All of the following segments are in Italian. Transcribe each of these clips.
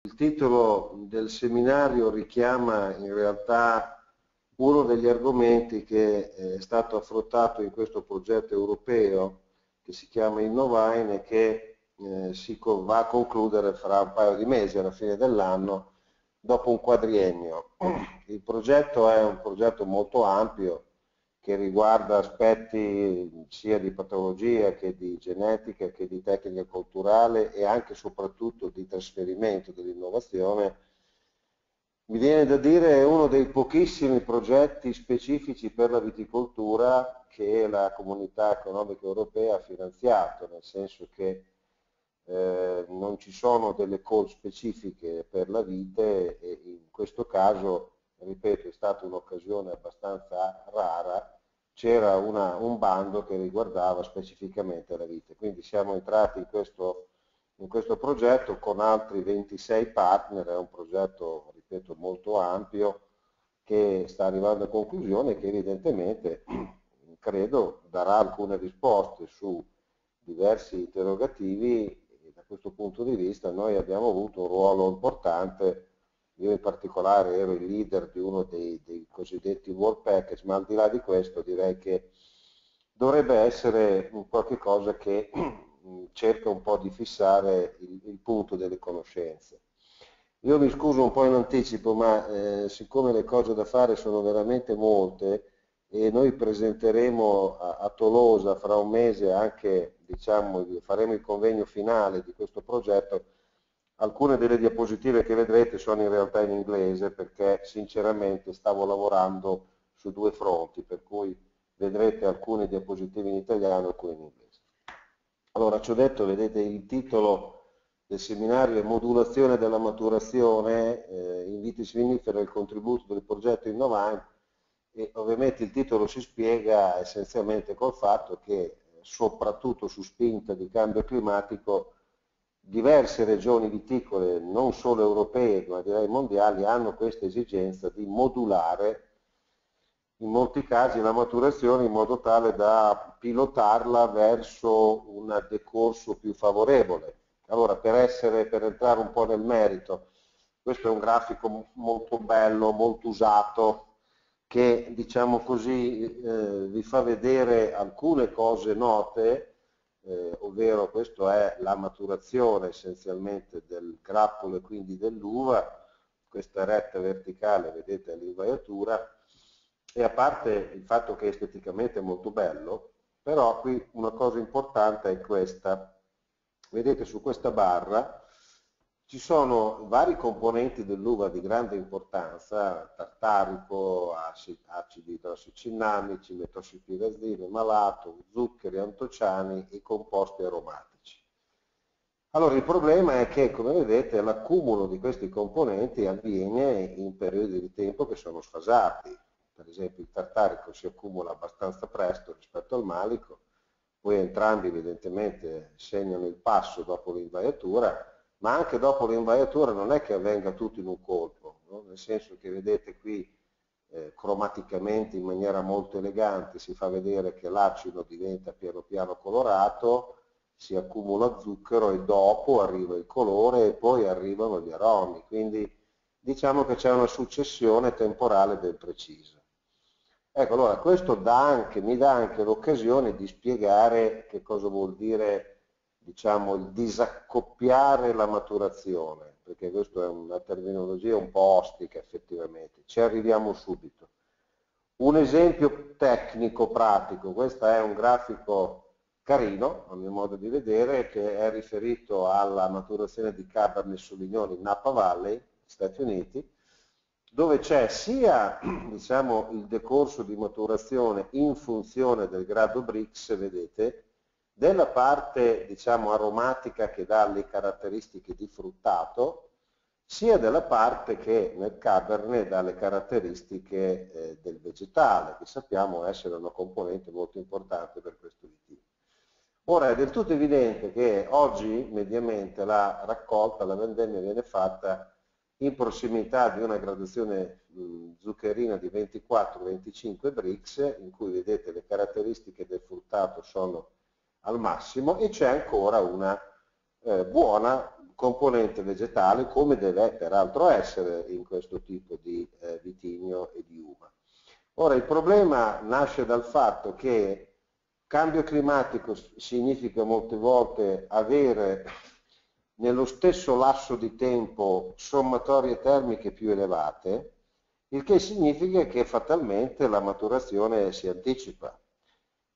Il titolo del seminario richiama in realtà uno degli argomenti che è stato affrontato in questo progetto europeo che si chiama Innovine e che si va a concludere fra un paio di mesi, alla fine dell'anno, dopo un quadriennio. Il progetto è un progetto molto ampio che riguarda aspetti sia di patologia che di genetica che di tecnica culturale e anche e soprattutto di trasferimento dell'innovazione. Mi viene da dire è uno dei pochissimi progetti specifici per la viticoltura che la Comunità Economica Europea ha finanziato, nel senso che non ci sono delle call specifiche per la vite e in questo caso, ripeto, è stata un'occasione abbastanza rara, c'era un bando che riguardava specificamente la vite. Quindi siamo entrati in questo progetto con altri 26 partner, è un progetto, ripeto, molto ampio che sta arrivando a conclusione e che evidentemente, credo, darà alcune risposte su diversi interrogativi. Da questo punto di vista noi abbiamo avuto un ruolo importante, io in particolare ero il leader di uno dei cosiddetti work package, ma al di là di questo direi che dovrebbe essere qualche cosa che cerca un po' di fissare il punto delle conoscenze. Io mi scuso un po' in anticipo, ma siccome le cose da fare sono veramente molte e noi presenteremo a Tolosa fra un mese anche, diciamo, faremo il convegno finale di questo progetto, alcune delle diapositive che vedrete sono in realtà in inglese perché sinceramente stavo lavorando su due fronti, per cui vedrete alcune diapositive in italiano e alcune in inglese. Allora, ci ho detto, vedete il titolo del seminario è Modulazione della maturazione in vitis vinifera, il contributo del progetto Innovine. E ovviamente il titolo si spiega essenzialmente col fatto che, soprattutto su spinta di cambio climatico, diverse regioni viticole, non solo europee ma direi mondiali, hanno questa esigenza di modulare in molti casi la maturazione in modo tale da pilotarla verso un decorso più favorevole. Allora, per entrare un po' nel merito, questo è un grafico molto bello, molto usato, che, diciamo così, vi fa vedere alcune cose note, ovvero questo è la maturazione essenzialmente del grappolo e quindi dell'uva, questa retta verticale vedete l'invaiatura, e a parte il fatto che esteticamente è molto bello, però qui una cosa importante è questa, vedete su questa barra ci sono vari componenti dell'uva di grande importanza, tartarico, acidi idrossicinamici, metossipirasine, malato, zuccheri, antociani e composti aromatici. Allora il problema è che, come vedete, l'accumulo di questi componenti avviene in periodi di tempo che sono sfasati. Per esempio il tartarico si accumula abbastanza presto rispetto al malico, poi entrambi evidentemente segnano il passo dopo l'invaiatura, ma anche dopo l'invaiatura non è che avvenga tutto in un colpo, no? Nel senso che vedete qui cromaticamente in maniera molto elegante si fa vedere che l'acido diventa piano piano colorato, si accumula zucchero e dopo arriva il colore e poi arrivano gli aromi, quindi diciamo che c'è una successione temporale ben precisa. Ecco, allora questo mi dà anche l'occasione di spiegare che cosa vuol dire, diciamo, il disaccoppiare la maturazione, perché questa è una terminologia un po' ostica effettivamente, ci arriviamo subito. Un esempio tecnico pratico, questo è un grafico carino, a mio modo di vedere, che è riferito alla maturazione di Cabernet Sauvignon in Napa Valley, Stati Uniti, dove c'è sia, diciamo, il decorso di maturazione in funzione del grado Brix, vedete, della parte, diciamo, aromatica che dà le caratteristiche di fruttato, sia della parte che nel Cabernet dà le caratteristiche del vegetale, che sappiamo essere una componente molto importante per questo vitivo. Ora è del tutto evidente che oggi mediamente la raccolta, la vendemmia viene fatta in prossimità di una gradazione zuccherina di 24-25 Brix, in cui vedete le caratteristiche del fruttato sono al massimo e c'è ancora una buona componente vegetale, come deve peraltro essere in questo tipo di vitigno e di uva. Ora, il problema nasce dal fatto che cambio climatico significa molte volte avere nello stesso lasso di tempo sommatorie termiche più elevate, il che significa che fatalmente la maturazione si anticipa.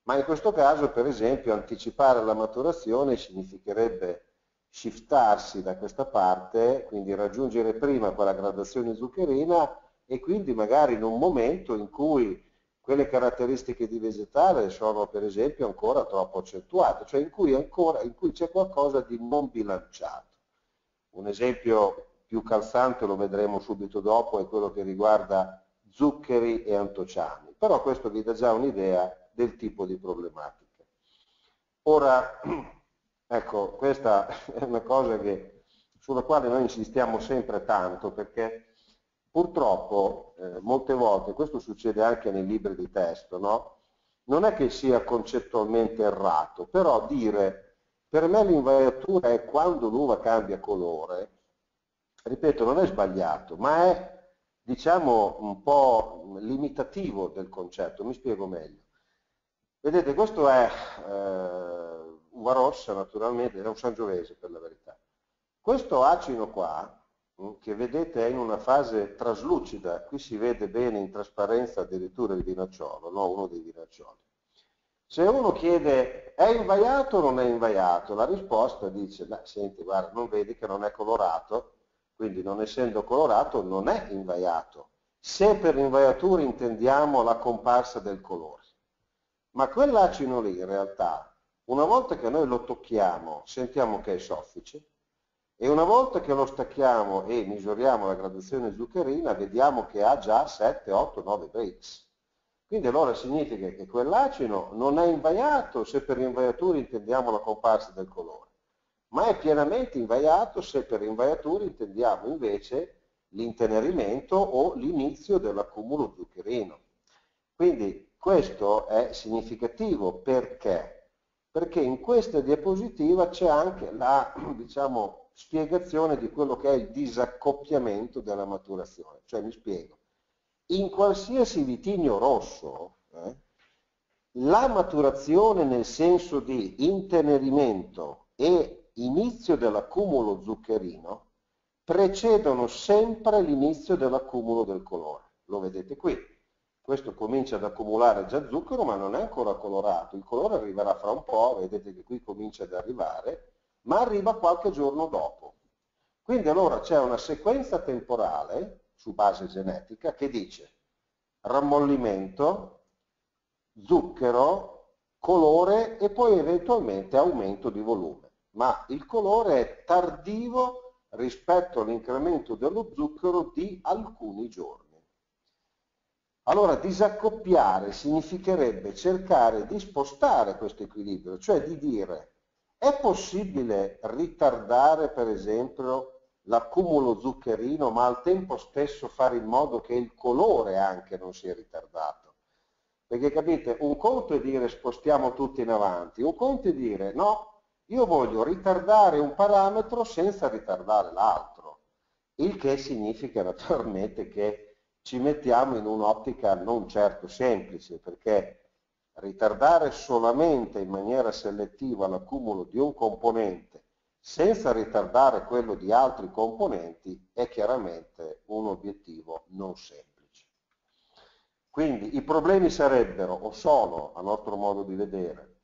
Ma in questo caso, per esempio, anticipare la maturazione significherebbe shiftarsi da questa parte, quindi raggiungere prima quella gradazione zuccherina e quindi magari in un momento in cui quelle caratteristiche di vegetale sono per esempio ancora troppo accentuate, cioè in cui c'è qualcosa di non bilanciato. Un esempio più calzante lo vedremo subito dopo, è quello che riguarda zuccheri e antociani, però questo vi dà già un'idea del tipo di problematica. Ora, ecco, questa è una cosa sulla quale noi insistiamo sempre tanto, perché purtroppo molte volte, questo succede anche nei libri di testo, no? Non è che sia concettualmente errato, però dire per me l'invaiatura è quando l'uva cambia colore, ripeto, non è sbagliato, ma è, diciamo, un po' limitativo del concetto. Mi spiego meglio. Vedete, questo è uva rossa, naturalmente, è un Sangiovese per la verità. Questo acino qua, che vedete è in una fase traslucida, qui si vede bene in trasparenza addirittura il vinacciolo, no? Uno dei vinaccioli. Se uno chiede è invaiato o non è invaiato, la risposta dice, beh, senti, guarda, non vedi che non è colorato, quindi non essendo colorato non è invaiato, se per invaiatura intendiamo la comparsa del colore. Ma quell'acino lì in realtà, una volta che noi lo tocchiamo, sentiamo che è soffice, e una volta che lo stacchiamo e misuriamo la gradazione zuccherina, vediamo che ha già 7, 8, 9 breaks. Quindi allora significa che quell'acino non è invaiato se per invaiatura intendiamo la comparsa del colore, ma è pienamente invaiato se per invaiatura intendiamo invece l'intenerimento o l'inizio dell'accumulo zuccherino. Quindi, questo è significativo perché? Perché in questa diapositiva c'è anche la, diciamo, spiegazione di quello che è il disaccoppiamento della maturazione. Cioè, mi spiego, in qualsiasi vitigno rosso la maturazione nel senso di intenerimento e inizio dell'accumulo zuccherino precedono sempre l'inizio dell'accumulo del colore. Lo vedete qui. Questo comincia ad accumulare già zucchero, ma non è ancora colorato, il colore arriverà fra un po', vedete che qui comincia ad arrivare, ma arriva qualche giorno dopo. Quindi allora c'è una sequenza temporale, su base genetica, che dice rammollimento, zucchero, colore e poi eventualmente aumento di volume. Ma il colore è tardivo rispetto all'incremento dello zucchero di alcuni giorni. Allora disaccoppiare significherebbe cercare di spostare questo equilibrio, cioè di dire è possibile ritardare per esempio l'accumulo zuccherino ma al tempo stesso fare in modo che il colore anche non sia ritardato. Perché capite, un conto è dire spostiamo tutti in avanti, un conto è dire no, io voglio ritardare un parametro senza ritardare l'altro, il che significa naturalmente che ci mettiamo in un'ottica non certo semplice, perché ritardare solamente in maniera selettiva l'accumulo di un componente senza ritardare quello di altri componenti è chiaramente un obiettivo non semplice. Quindi i problemi sarebbero o sono, a nostro modo di vedere,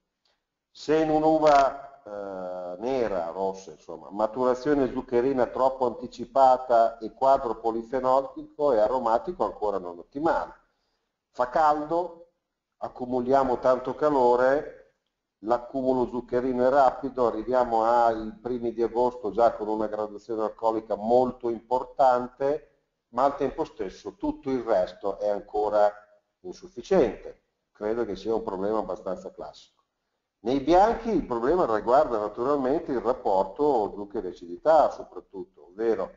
se in un'uva nera, rossa, insomma, maturazione zuccherina troppo anticipata e quadro polifenolico e aromatico ancora non ottimale. Fa caldo, accumuliamo tanto calore, l'accumulo zuccherino è rapido, arriviamo ai primi di agosto già con una gradazione alcolica molto importante, ma al tempo stesso tutto il resto è ancora insufficiente. Credo che sia un problema abbastanza classico. Nei bianchi il problema riguarda naturalmente il rapporto zucchero-acidità soprattutto, ovvero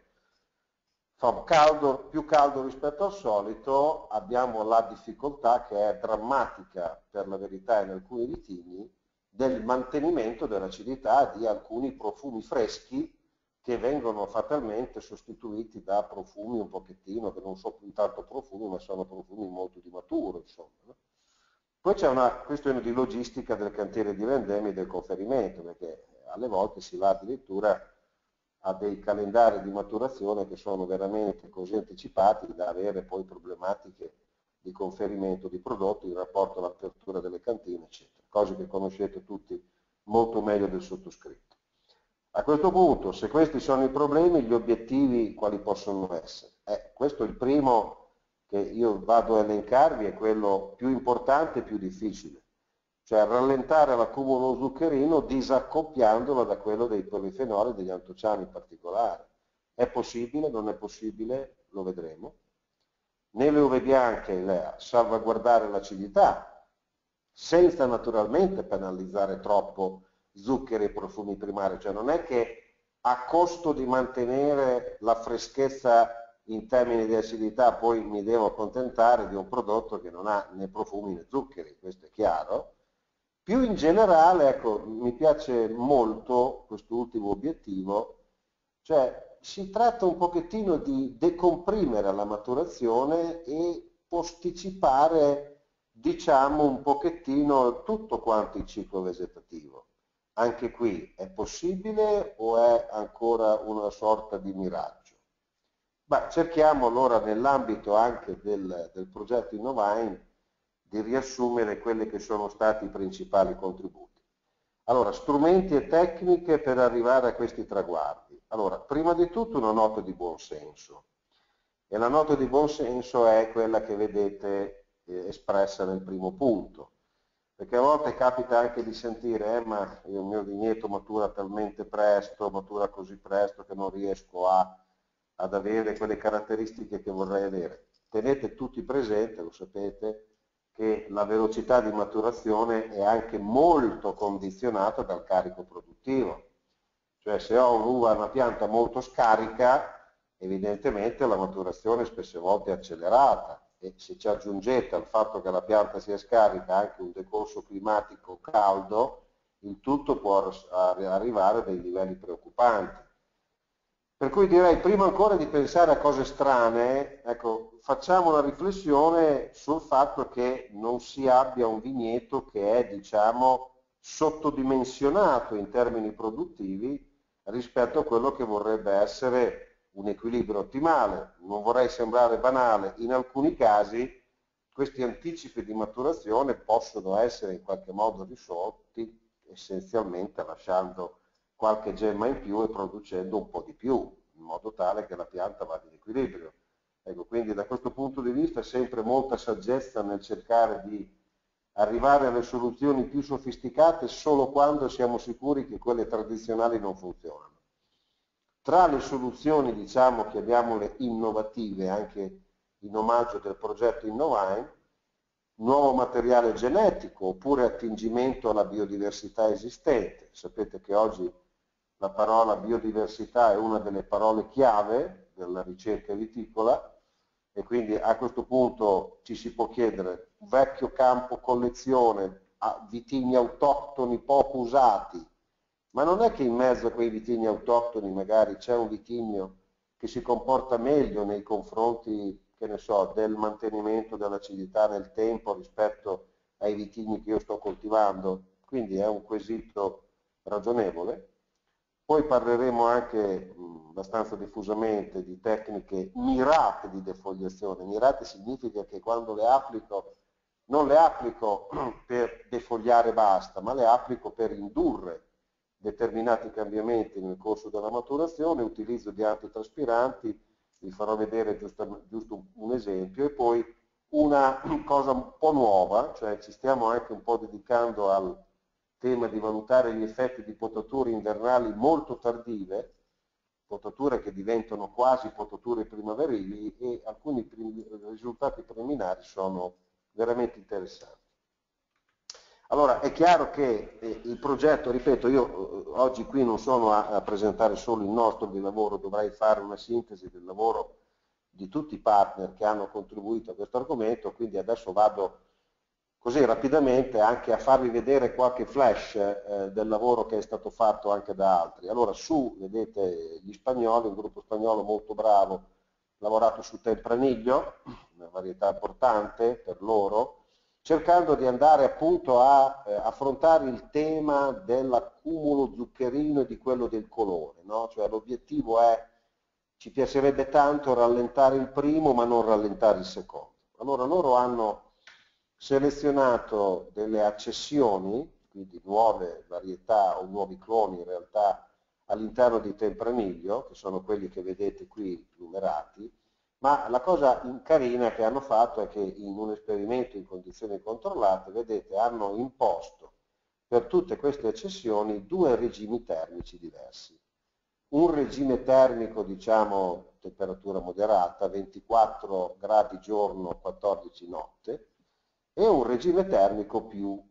fa caldo, più caldo rispetto al solito, abbiamo la difficoltà che è drammatica per la verità in alcuni vitigni del mantenimento dell'acidità di alcuni profumi freschi che vengono fatalmente sostituiti da profumi un pochettino, che non sono più tanto profumi, ma sono profumi molto di maturo, insomma, no? Poi c'è una questione di logistica del cantiere di vendemmia e del conferimento, perché alle volte si va addirittura a dei calendari di maturazione che sono veramente così anticipati da avere poi problematiche di conferimento di prodotti in rapporto all'apertura delle cantine, eccetera, cose che conoscete tutti molto meglio del sottoscritto. A questo punto, se questi sono i problemi, gli obiettivi quali possono essere? Questo è il primo che io vado a elencarvi, è quello più importante e più difficile, cioè rallentare l'accumulo zuccherino disaccoppiandolo da quello dei polifenoli e degli antociani in particolare. È possibile, non è possibile, lo vedremo. Nelle uve bianche salvaguardare l'acidità, senza naturalmente penalizzare troppo zuccheri e profumi primari, cioè non è che a costo di mantenere la freschezza in termini di acidità poi mi devo accontentare di un prodotto che non ha né profumi né zuccheri, questo è chiaro. Più in generale, ecco, mi piace molto quest'ultimo obiettivo, cioè si tratta un pochettino di decomprimere la maturazione e posticipare, diciamo, un pochettino tutto quanto il ciclo vegetativo. Anche qui è possibile o è ancora una sorta di miraggio? Ma cerchiamo allora, nell'ambito anche del progetto Innovine, di riassumere quelli che sono stati i principali contributi. Allora, strumenti e tecniche per arrivare a questi traguardi. Allora, prima di tutto una nota di buonsenso, e la nota di buonsenso è quella che vedete espressa nel primo punto, perché a volte capita anche di sentire ma il mio vigneto matura talmente presto, matura così presto che non riesco ad avere quelle caratteristiche che vorrei avere. Tenete tutti presente, lo sapete, che la velocità di maturazione è anche molto condizionata dal carico produttivo. Cioè se ho un'uva, una pianta molto scarica, evidentemente la maturazione spesse volte è accelerata, e se ci aggiungete al fatto che la pianta sia scarica anche un decorso climatico caldo, il tutto può arrivare a dei livelli preoccupanti. Per cui direi, prima ancora di pensare a cose strane, ecco, facciamo una riflessione sul fatto che non si abbia un vigneto che è, diciamo, sottodimensionato in termini produttivi rispetto a quello che vorrebbe essere un equilibrio ottimale. Non vorrei sembrare banale, in alcuni casi questi anticipi di maturazione possono essere in qualche modo risolti essenzialmente lasciando qualche gemma in più e producendo un po' di più, in modo tale che la pianta vada in equilibrio. Ecco, quindi da questo punto di vista sempre molta saggezza nel cercare di arrivare alle soluzioni più sofisticate solo quando siamo sicuri che quelle tradizionali non funzionano. Tra le soluzioni, diciamo, chiamiamole innovative, anche in omaggio del progetto Innovine, nuovo materiale genetico oppure attingimento alla biodiversità esistente. Sapete che oggi la parola biodiversità è una delle parole chiave della ricerca viticola, e quindi a questo punto ci si può chiedere: vecchio campo collezione, vitigni autoctoni poco usati, ma non è che in mezzo a quei vitigni autoctoni magari c'è un vitigno che si comporta meglio nei confronti, che ne so, del mantenimento dell'acidità nel tempo rispetto ai vitigni che io sto coltivando? Quindi è un quesito ragionevole. Poi parleremo anche abbastanza diffusamente di tecniche mirate di defogliazione. Mirate significa che quando le applico non le applico per defogliare basta, ma le applico per indurre determinati cambiamenti nel corso della maturazione, utilizzo di antitraspiranti, vi farò vedere giusto un esempio, e poi una cosa un po' nuova, cioè ci stiamo anche un po' dedicando al tema di valutare gli effetti di potature invernali molto tardive, potature che diventano quasi potature primaverili, e alcuni risultati preliminari sono veramente interessanti. Allora, è chiaro che il progetto, ripeto, io oggi qui non sono a presentare solo il nostro di lavoro, dovrei fare una sintesi del lavoro di tutti i partner che hanno contribuito a questo argomento, quindi adesso vado così rapidamente anche a farvi vedere qualche flash del lavoro che è stato fatto anche da altri. Allora su, vedete gli spagnoli, un gruppo spagnolo molto bravo, lavorato su Tempranillo, una varietà importante per loro, cercando di andare appunto a affrontare il tema dell'accumulo zuccherino e di quello del colore, no? Cioè l'obiettivo è, ci piacerebbe tanto rallentare il primo ma non rallentare il secondo. Allora loro hanno selezionato delle accessioni, quindi nuove varietà o nuovi cloni in realtà all'interno di Tempranillo, che sono quelli che vedete qui numerati, ma la cosa carina che hanno fatto è che in un esperimento in condizioni controllate, vedete, hanno imposto per tutte queste accessioni due regimi termici diversi. Un regime termico, diciamo, temperatura moderata, 24 gradi giorno, 14 notte, e un regime termico più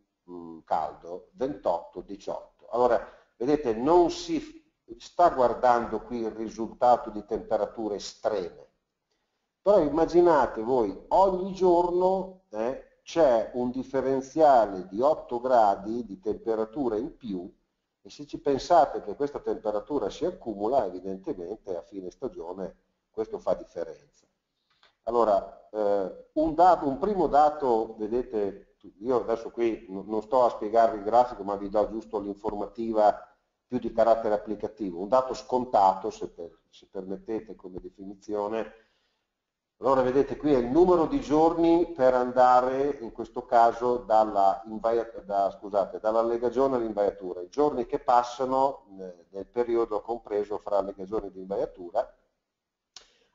caldo, 28-18. Allora, vedete, non si sta guardando qui il risultato di temperature estreme, però immaginate voi, ogni giorno c'è un differenziale di 8 gradi di temperatura in più, e se ci pensate che questa temperatura si accumula, evidentemente a fine stagione questo fa differenza. Allora, un primo dato, vedete, io adesso qui non sto a spiegarvi il grafico, ma vi do giusto l'informativa più di carattere applicativo, un dato scontato, se permettete come definizione. Allora vedete qui è il numero di giorni per andare, in questo caso, dall'allegagione all'invaiatura, i giorni che passano nel periodo compreso fra allegagione ed invaiatura.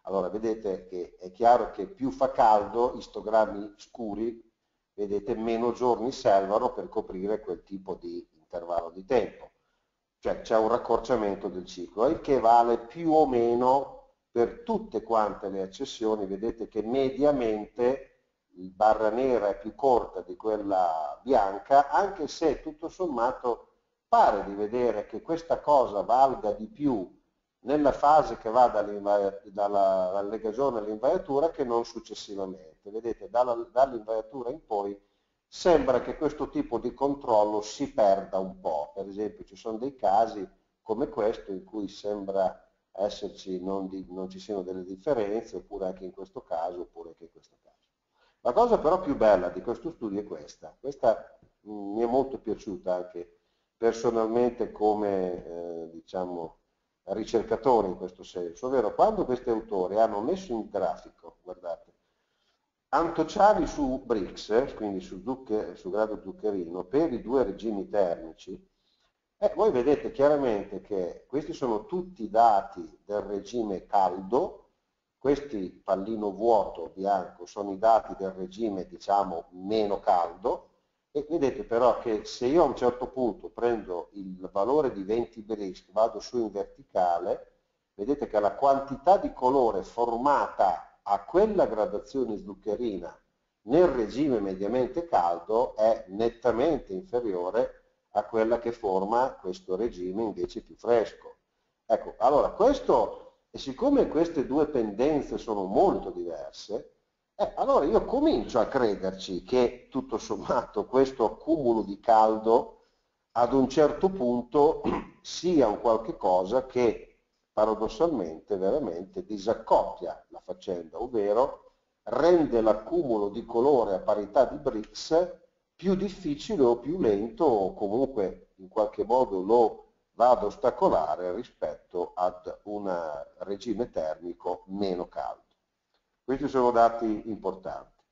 Allora vedete che è chiaro che più fa caldo, istogrammi scuri, vedete meno giorni servono per coprire quel tipo di intervallo di tempo. Cioè c'è un raccorciamento del ciclo, il che vale più o meno per tutte quante le accessioni. Vedete che mediamente la barra nera è più corta di quella bianca, anche se tutto sommato pare di vedere che questa cosa valga di più nella fase che va dall'allegagione all'invaiatura che non successivamente. Vedete, dall'invaiatura in poi sembra che questo tipo di controllo si perda un po'. Per esempio ci sono dei casi come questo in cui sembra esserci, non ci siano delle differenze, oppure anche in questo caso, oppure anche in questo caso. La cosa però più bella di questo studio è questa mi è molto piaciuta anche personalmente come diciamo, ricercatori in questo senso, ovvero quando questi autori hanno messo in grafico, guardate, antociani su Brix, quindi su grado zuccherino, per i due regimi termici, voi vedete chiaramente che questi sono tutti dati del regime caldo, questi pallino vuoto bianco sono i dati del regime, diciamo, meno caldo, e vedete però che se io a un certo punto prendo il valore di 20 Brix, vado su in verticale, vedete che la quantità di colore formata a quella gradazione zuccherina nel regime mediamente caldo è nettamente inferiore a quella che forma questo regime invece più fresco. Ecco, allora questo, e siccome queste due pendenze sono molto diverse, allora io comincio a crederci che tutto sommato questo accumulo di caldo ad un certo punto sia un qualche cosa che paradossalmente veramente disaccoppia la faccenda, ovvero rende l'accumulo di colore a parità di Brix più difficile o più lento, o comunque in qualche modo lo va ad ostacolare rispetto ad un regime termico meno caldo. Questi sono dati importanti,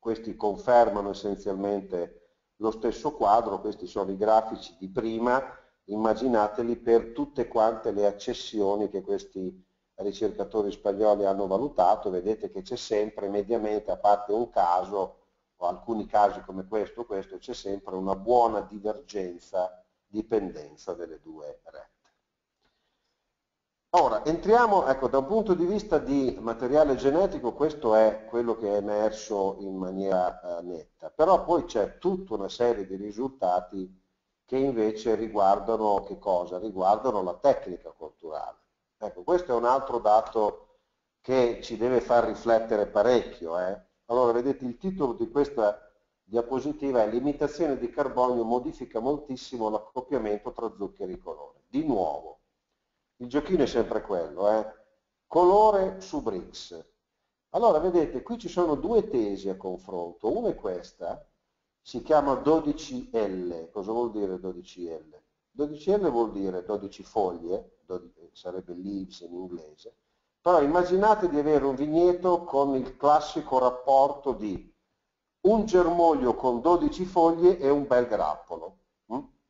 questi confermano essenzialmente lo stesso quadro, questi sono i grafici di prima, immaginateli per tutte quante le accessioni che questi ricercatori spagnoli hanno valutato, vedete che c'è sempre mediamente, a parte un caso o alcuni casi come questo, c'è sempre una buona divergenza di pendenza delle due rette. Ora, entriamo, ecco, da un punto di vista di materiale genetico, questo è quello che è emerso in maniera netta, però poi c'è tutta una serie di risultati che invece riguardano che cosa? Riguardano la tecnica culturale. Ecco, questo è un altro dato che ci deve far riflettere parecchio. Allora, vedete, il titolo di questa diapositiva è l'imitazione di carbonio modifica moltissimo l'accoppiamento tra zuccheri e colore. Di nuovo, il giochino è sempre quello, colore su Brix. Allora vedete, qui ci sono due tesi a confronto, una è questa, si chiama 12L. Cosa vuol dire 12L? 12L vuol dire 12 foglie, sarebbe leaves in inglese, però immaginate di avere un vigneto con il classico rapporto di un germoglio con 12 foglie e un bel grappolo,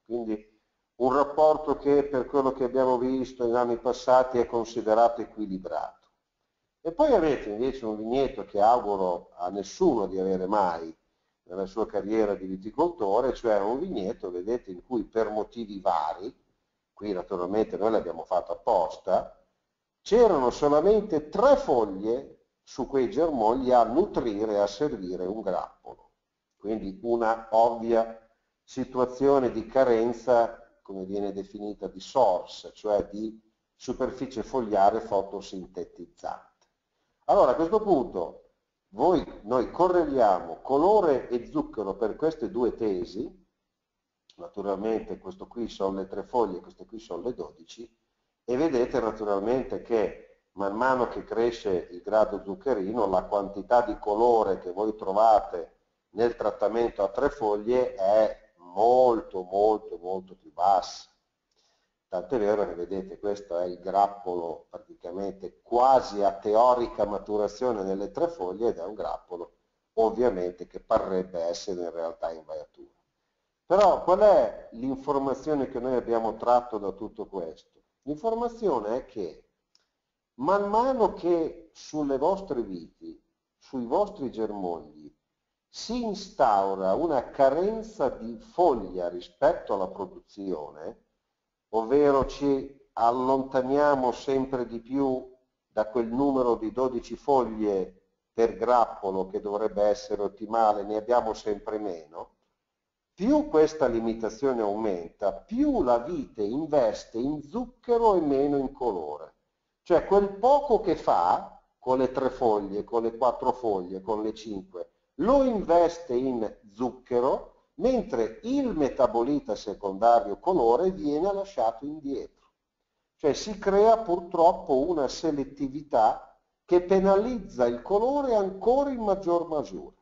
quindi un rapporto che per quello che abbiamo visto in anni passati è considerato equilibrato. E poi avete invece un vigneto che auguro a nessuno di avere mai nella sua carriera di viticoltore, cioè un vigneto, vedete, in cui per motivi vari, qui naturalmente noi l'abbiamo fatto apposta, c'erano solamente 3 foglie su quei germogli a nutrire, a servire un grappolo. Quindi una ovvia situazione di carenza, come viene definita, di source, cioè di superficie fogliare fotosintetizzante. Allora a questo punto noi correliamo colore e zucchero per queste due tesi, naturalmente questo qui sono le 3 foglie, queste qui sono le 12, e vedete naturalmente che man mano che cresce il grado zuccherino la quantità di colore che voi trovate nel trattamento a 3 foglie è molto molto molto più bassa. Tant'è vero che vedete questo è il grappolo praticamente quasi a teorica maturazione nelle 3 foglie ed è un grappolo ovviamente che parrebbe essere in realtà in vaiatura. Però qual è l'informazione che noi abbiamo tratto da tutto questo? L'informazione è che man mano che sulle vostre viti, sui vostri germogli, si instaura una carenza di foglia rispetto alla produzione, ovvero ci allontaniamo sempre di più da quel numero di 12 foglie per grappolo che dovrebbe essere ottimale, ne abbiamo sempre meno, più questa limitazione aumenta, più la vite investe in zucchero e meno in colore. Cioè quel poco che fa con le 3 foglie, con le 4 foglie, con le 5, lo investe in zucchero, mentre il metabolita secondario colore viene lasciato indietro. Cioè si crea purtroppo una selettività che penalizza il colore ancora in maggior misura.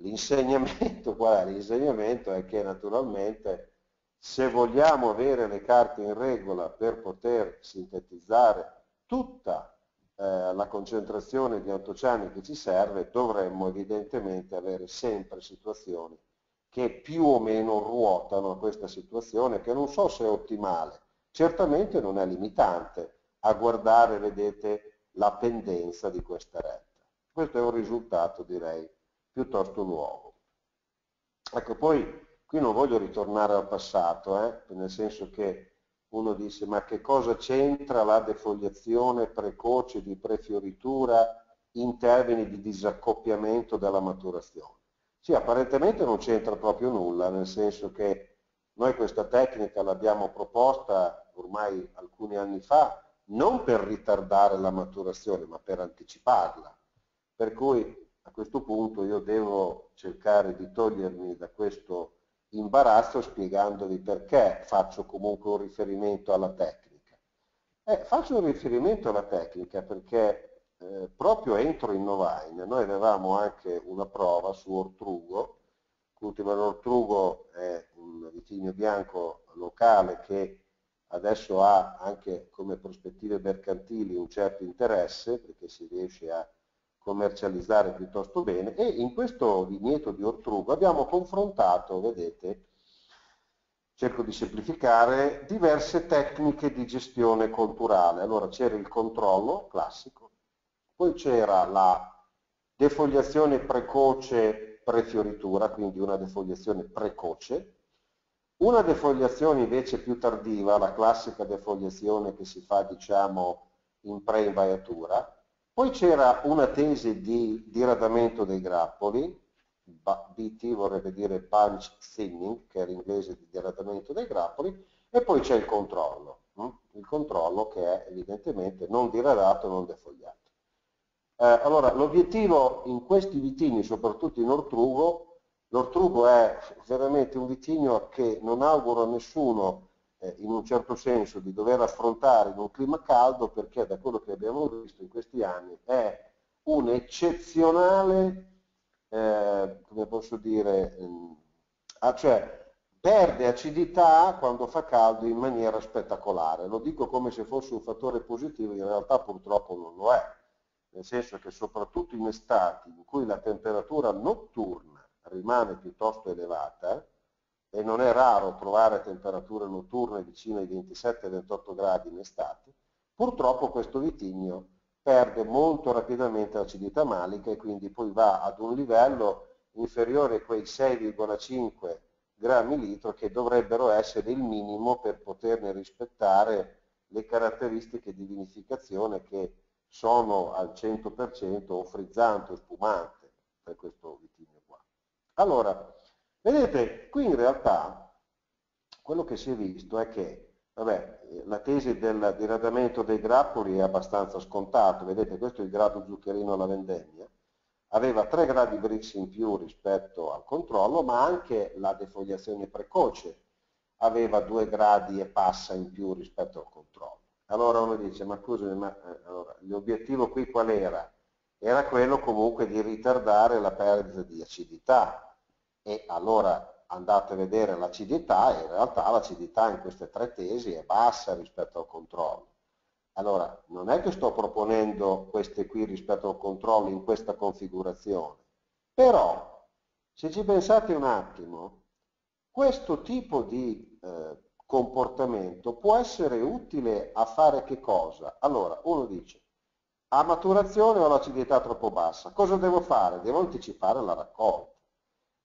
L'insegnamento qual è? L'insegnamento è che naturalmente se vogliamo avere le carte in regola per poter sintetizzare tutta la concentrazione di antociani che ci serve, dovremmo evidentemente avere sempre situazioni che più o meno ruotano a questa situazione, che non so se è ottimale, certamente non è limitante a guardare, vedete, la pendenza di questa retta. Questo è un risultato, direi, piuttosto nuovo. Ecco, poi qui non voglio ritornare al passato, nel senso che uno dice, ma che cosa c'entra la defogliazione precoce di prefioritura in termini di disaccoppiamento della maturazione? Sì, apparentemente non c'entra proprio nulla, nel senso che noi questa tecnica l'abbiamo proposta ormai alcuni anni fa, non per ritardare la maturazione, ma per anticiparla. Per cui a questo punto io devo cercare di togliermi da questo imbarazzo spiegandovi perché faccio comunque un riferimento alla tecnica. Faccio un riferimento alla tecnica perché proprio entro Innovine noi avevamo anche una prova su Ortrugo. L'ultimo Ortrugo è un vitigno bianco locale che adesso ha anche come prospettive mercantili un certo interesse perché si riesce a commercializzare piuttosto bene, e in questo vigneto di Ortrugo abbiamo confrontato, vedete, cerco di semplificare, diverse tecniche di gestione colturale. Allora c'era il controllo classico, poi c'era la defogliazione precoce prefioritura, quindi una defogliazione precoce, una defogliazione invece più tardiva, la classica defogliazione che si fa, diciamo, in pre-invaiatura, poi c'era una tesi di diradamento dei grappoli, BT vorrebbe dire bunch thinning, che è l'inglese di diradamento dei grappoli, e poi c'è il controllo che è evidentemente non diradato, non defogliato. Allora, l'obiettivo in questi vitigni, soprattutto in Ortrugo, L'Ortrugo è veramente un vitigno che non auguro a nessuno, in un certo senso, di dover affrontare in un clima caldo, perché da quello che abbiamo visto in questi anni è un eccezionale, come posso dire, cioè perde acidità quando fa caldo in maniera spettacolare. Lo dico come se fosse un fattore positivo, in realtà purtroppo non lo è, nel senso che soprattutto in estati in cui la temperatura notturna rimane piuttosto elevata, e non è raro trovare temperature notturne vicine ai 27-28 gradi in estate, purtroppo questo vitigno perde molto rapidamente l'acidità malica e quindi poi va ad un livello inferiore a quei 6,5 grammi litro che dovrebbero essere il minimo per poterne rispettare le caratteristiche di vinificazione, che sono al 100% o frizzante o spumante per questo vitigno qua. Allora, vedete, qui in realtà quello che si è visto è che, vabbè, la tesi del diradamento dei grappoli è abbastanza scontato. Vedete, questo è il grado zuccherino alla vendemmia, aveva 3 gradi Brix in più rispetto al controllo, ma anche la defogliazione precoce aveva 2 gradi e passa in più rispetto al controllo. Allora uno dice, ma scusami, ma allora, l'obiettivo qui qual era? Era quello comunque di ritardare la perdita di acidità, e allora andate a vedere l'acidità, e in realtà l'acidità in queste 3 tesi è bassa rispetto al controllo. Allora, non è che sto proponendo queste qui rispetto al controllo in questa configurazione, però se ci pensate un attimo, questo tipo di comportamento può essere utile a fare che cosa? Allora, uno dice, a maturazione ho l'acidità troppo bassa, cosa devo fare? Devo anticipare la raccolta.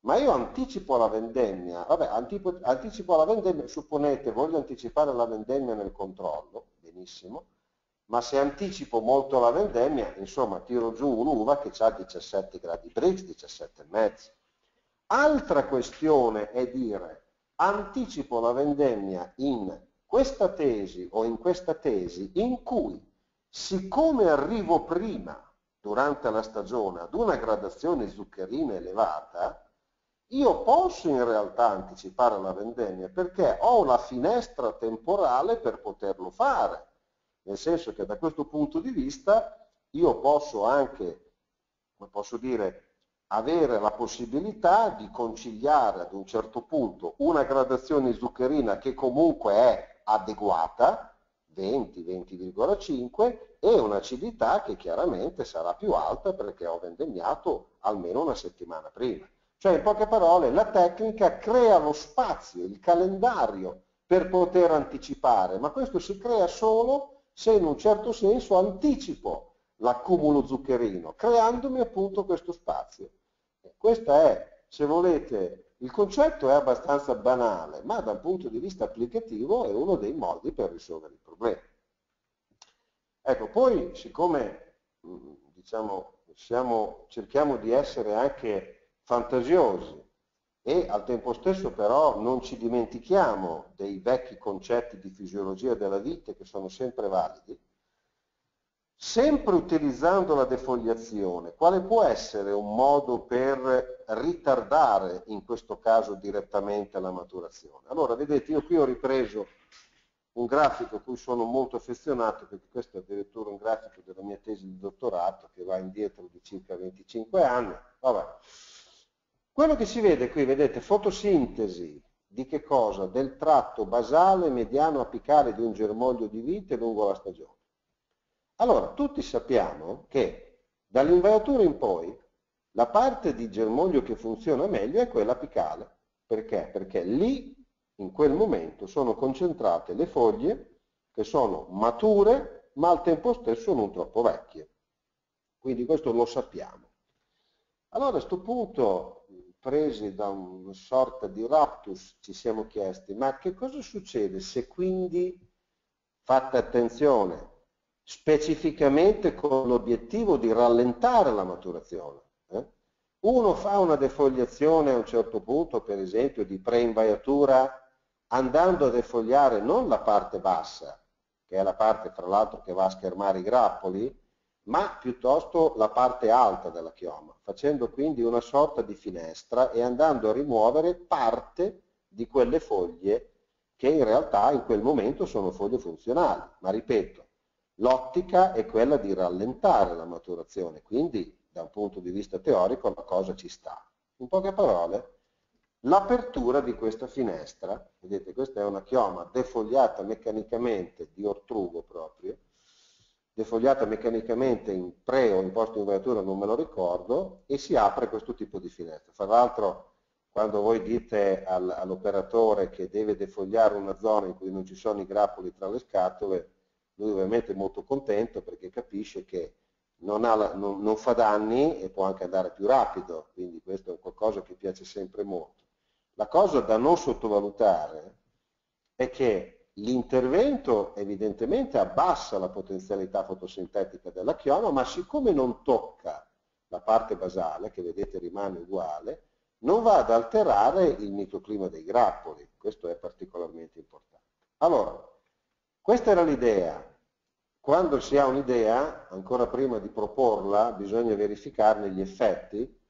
Ma io anticipo la vendemmia, vabbè, anticipo la vendemmia, supponete voglio anticipare la vendemmia nel controllo, benissimo, ma se anticipo molto la vendemmia, insomma, tiro giù un'uva che ha 17 gradi Brix, 17,5. Altra questione è dire, anticipo la vendemmia in questa tesi o in questa tesi, in cui, siccome arrivo prima, durante la stagione, ad una gradazione zuccherina elevata, io posso in realtà anticipare la vendemmia perché ho la finestra temporale per poterlo fare. Nel senso che da questo punto di vista io posso anche, come posso dire, avere la possibilità di conciliare ad un certo punto una gradazione zuccherina che comunque è adeguata, 20-20,5, e un'acidità che chiaramente sarà più alta perché ho vendemmiato almeno una settimana prima. Cioè, in poche parole, la tecnica crea lo spazio, il calendario per poter anticipare, ma questo si crea solo se in un certo senso anticipo l'accumulo zuccherino, creandomi appunto questo spazio. Questo è, se volete, il concetto è abbastanza banale, ma dal punto di vista applicativo è uno dei modi per risolvere il problema. Ecco, poi siccome, diciamo, cerchiamo di essere anche fantasiosi e al tempo stesso però non ci dimentichiamo dei vecchi concetti di fisiologia della vite che sono sempre validi, sempre utilizzando la defogliazione, quale può essere un modo per ritardare in questo caso direttamente la maturazione? Allora, vedete, io qui ho ripreso un grafico a cui sono molto affezionato, perché questo è addirittura un grafico della mia tesi di dottorato che va indietro di circa 25 anni. Vabbè. Quello che si vede qui, vedete, fotosintesi di che cosa? Del tratto basale mediano apicale di un germoglio di vite lungo la stagione. Allora, tutti sappiamo che dall'invaiatura in poi la parte di germoglio che funziona meglio è quella apicale. Perché? Perché lì, in quel momento, sono concentrate le foglie che sono mature, ma al tempo stesso non troppo vecchie. Quindi questo lo sappiamo. Allora, a questo punto, presi da una sorta di raptus, ci siamo chiesti, ma che cosa succede se quindi, fatta attenzione, specificamente con l'obiettivo di rallentare la maturazione, uno fa una defogliazione a un certo punto, per esempio di preinvaiatura, andando a defogliare non la parte bassa, che è la parte fra l'altro che va a schermare i grappoli, ma piuttosto la parte alta della chioma, facendo quindi una sorta di finestra e andando a rimuovere parte di quelle foglie che in realtà in quel momento sono foglie funzionali, ma ripeto, l'ottica è quella di rallentare la maturazione, quindi da un punto di vista teorico la cosa ci sta. In poche parole, l'apertura di questa finestra, vedete, questa è una chioma defogliata meccanicamente di Ortrugo proprio, defogliata meccanicamente in pre o in post inveratura, non me lo ricordo, e si apre questo tipo di finestra. Fra l'altro, quando voi dite all'operatore che deve defogliare una zona in cui non ci sono i grappoli tra le scatole, lui ovviamente è molto contento perché capisce che non fa danni e può anche andare più rapido, quindi questo è qualcosa che piace sempre molto. La cosa da non sottovalutare è che l'intervento evidentemente abbassa la potenzialità fotosintetica della chioma, ma siccome non tocca la parte basale, che vedete rimane uguale, non va ad alterare il microclima dei grappoli. Questo è particolarmente importante. Allora, questa era l'idea. Quando si ha un'idea, ancora prima di proporla, bisogna verificarne gli effetti,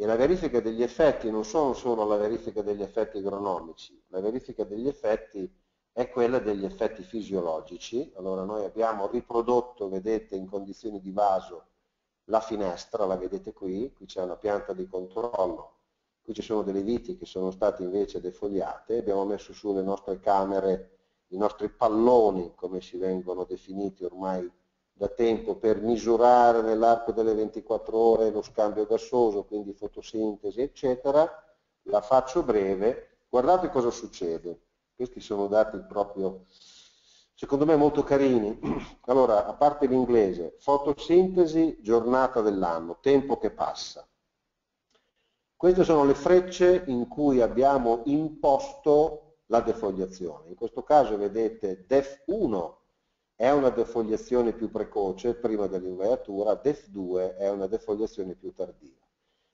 e la verifica degli effetti non sono solo la verifica degli effetti agronomici, la verifica degli effetti è quella degli effetti fisiologici. Allora noi abbiamo riprodotto, vedete, in condizioni di vaso la finestra, la vedete qui, qui c'è una pianta di controllo, qui ci sono delle viti che sono state invece defogliate, abbiamo messo su le nostre camere, i nostri palloni, come si vengono definiti ormai da tempo, per misurare nell'arco delle 24 ore lo scambio gassoso, quindi fotosintesi, eccetera. La faccio breve, guardate cosa succede. Questi sono dati proprio, secondo me, molto carini. Allora, a parte l'inglese, fotosintesi, giornata dell'anno, tempo che passa. Queste sono le frecce in cui abbiamo imposto la defogliazione. In questo caso, vedete, DEF1 è una defogliazione più precoce, prima dell'invaiatura, DEF2 è una defogliazione più tardiva.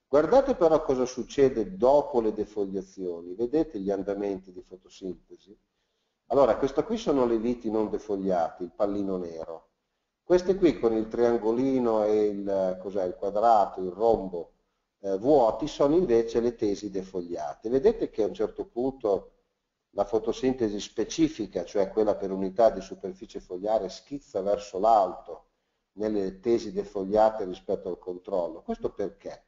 Guardate però cosa succede dopo le defogliazioni, vedete gli andamenti di fotosintesi? Allora, questa qui sono le viti non defogliate, il pallino nero. Queste qui con il triangolino e il quadrato, il rombo vuoti sono invece le tesi defogliate. Vedete che a un certo punto la fotosintesi specifica, cioè quella per unità di superficie fogliare, schizza verso l'alto nelle tesi defogliate rispetto al controllo. Questo perché?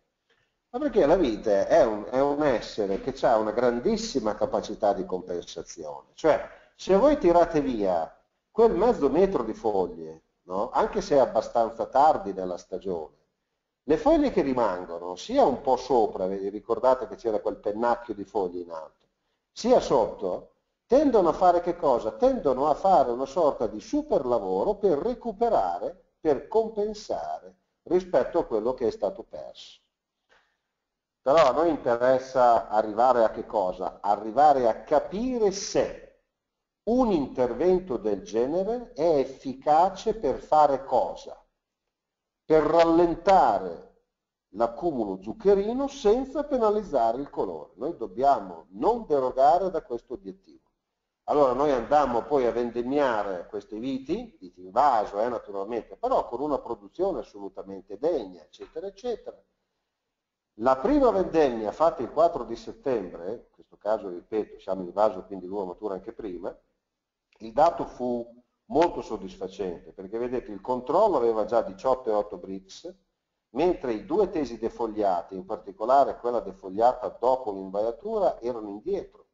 Ma perché la vite è un essere che ha una grandissima capacità di compensazione, cioè se voi tirate via quel mezzo metro di foglie, no? Anche se è abbastanza tardi nella stagione, le foglie che rimangono, sia un po' sopra, vi ricordate che c'era quel pennacchio di foglie in alto, sia sotto, tendono a fare che cosa? Tendono a fare una sorta di super lavoro per recuperare, per compensare rispetto a quello che è stato perso. Però a noi interessa arrivare a che cosa? Arrivare a capire se un intervento del genere è efficace per fare cosa? Per rallentare l'accumulo zuccherino senza penalizzare il colore. Noi dobbiamo non derogare da questo obiettivo. Allora noi andiamo poi a vendemmiare queste viti in vaso naturalmente, però con una produzione assolutamente degna, eccetera, eccetera. La prima vendemmia fatta il 4 di settembre, in questo caso ripeto siamo in vaso quindi l'uva matura anche prima, il dato fu molto soddisfacente perché vedete il controllo aveva già 18,8 brix, mentre i due tesi defogliate, in particolare quella defogliata dopo l'invaiatura, erano indietro.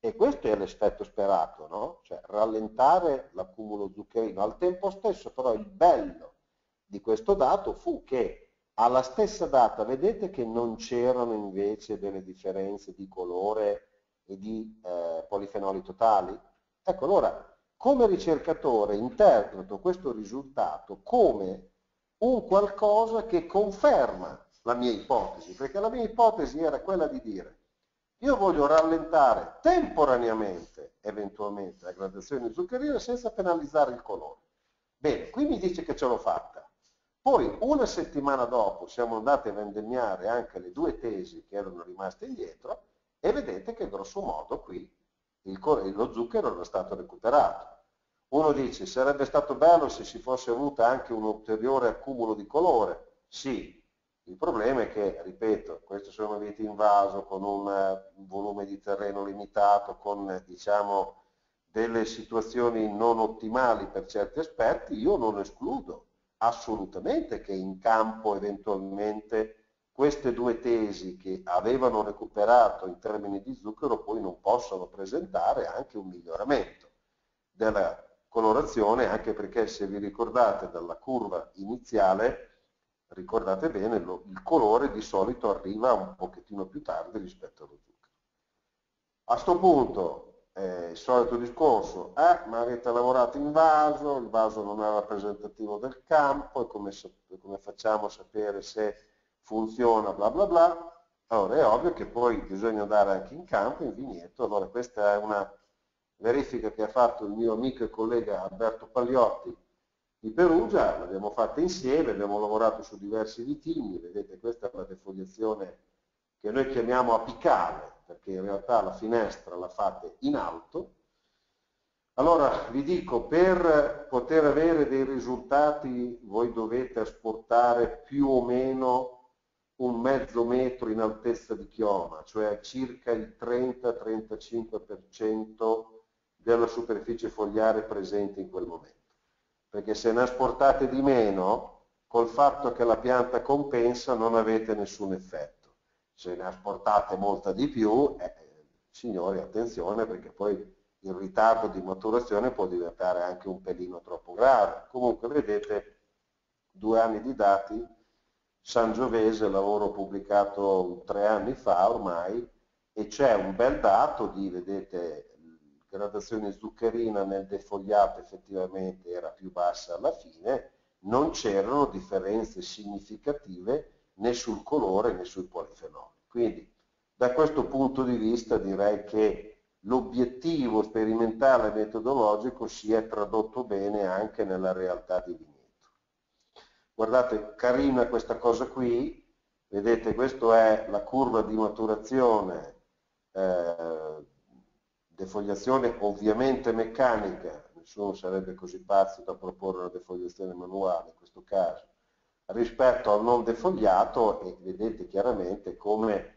E questo è l'effetto sperato, no? Cioè rallentare l'accumulo zuccherino. Al tempo stesso però il bello di questo dato fu che alla stessa data vedete che non c'erano invece delle differenze di colore e di polifenoli totali. Ecco, allora, come ricercatore interpreto questo risultato come un qualcosa che conferma la mia ipotesi, perché la mia ipotesi era quella di dire io voglio rallentare temporaneamente, eventualmente, la gradazione zuccherina senza penalizzare il colore. Bene, qui mi dice che ce l'ho fatta. Poi una settimana dopo siamo andati a vendemmiare anche le due tesi che erano rimaste indietro e vedete che grosso modo qui lo zucchero era stato recuperato. Uno dice, sarebbe stato bello se si fosse avuta anche un ulteriore accumulo di colore. Sì, il problema è che, ripeto, queste sono viti in vaso con un volume di terreno limitato, con diciamo delle situazioni non ottimali per certi aspetti. Io non escludo assolutamente che in campo eventualmente queste due tesi che avevano recuperato in termini di zucchero poi non possono presentare anche un miglioramento della colorazione, anche perché se vi ricordate dalla curva iniziale, ricordate bene, il colore di solito arriva un pochettino più tardi rispetto allo zucchero. A sto punto il solito discorso, ma avete lavorato in vaso, il vaso non è rappresentativo del campo, e come facciamo a sapere se funziona, bla bla bla. Allora è ovvio che poi bisogna andare anche in campo, in vigneto. Allora questa è una verifica che ha fatto il mio amico e collega Alberto Paliotti di Perugia, l'abbiamo fatta insieme, abbiamo lavorato su diversi vitigni. Vedete, questa è una defoliazione che noi chiamiamo apicale, perché in realtà la finestra la fate in alto. Allora vi dico, per poter avere dei risultati voi dovete asportare più o meno un mezzo metro in altezza di chioma, cioè circa il 30-35% della superficie fogliare presente in quel momento. Perché se ne asportate di meno, col fatto che la pianta compensa non avete nessun effetto. Se ne asportate molta di più, signori attenzione, perché poi il ritardo di maturazione può diventare anche un pelino troppo grave. Comunque vedete, 2 anni di dati, Sangiovese, lavoro pubblicato 3 anni fa ormai, e c'è un bel dato di, vedete, gradazione zuccherina nel defogliato effettivamente era più bassa alla fine, non c'erano differenze significative né sul colore né sui polifenoli. Quindi da questo punto di vista direi che l'obiettivo sperimentale e metodologico si è tradotto bene anche nella realtà di vigneto. Guardate, carina questa cosa qui, vedete, questa è la curva di maturazione, defogliazione ovviamente meccanica, nessuno sarebbe così pazzo da proporre una defogliazione manuale in questo caso, rispetto al non defogliato, e vedete chiaramente come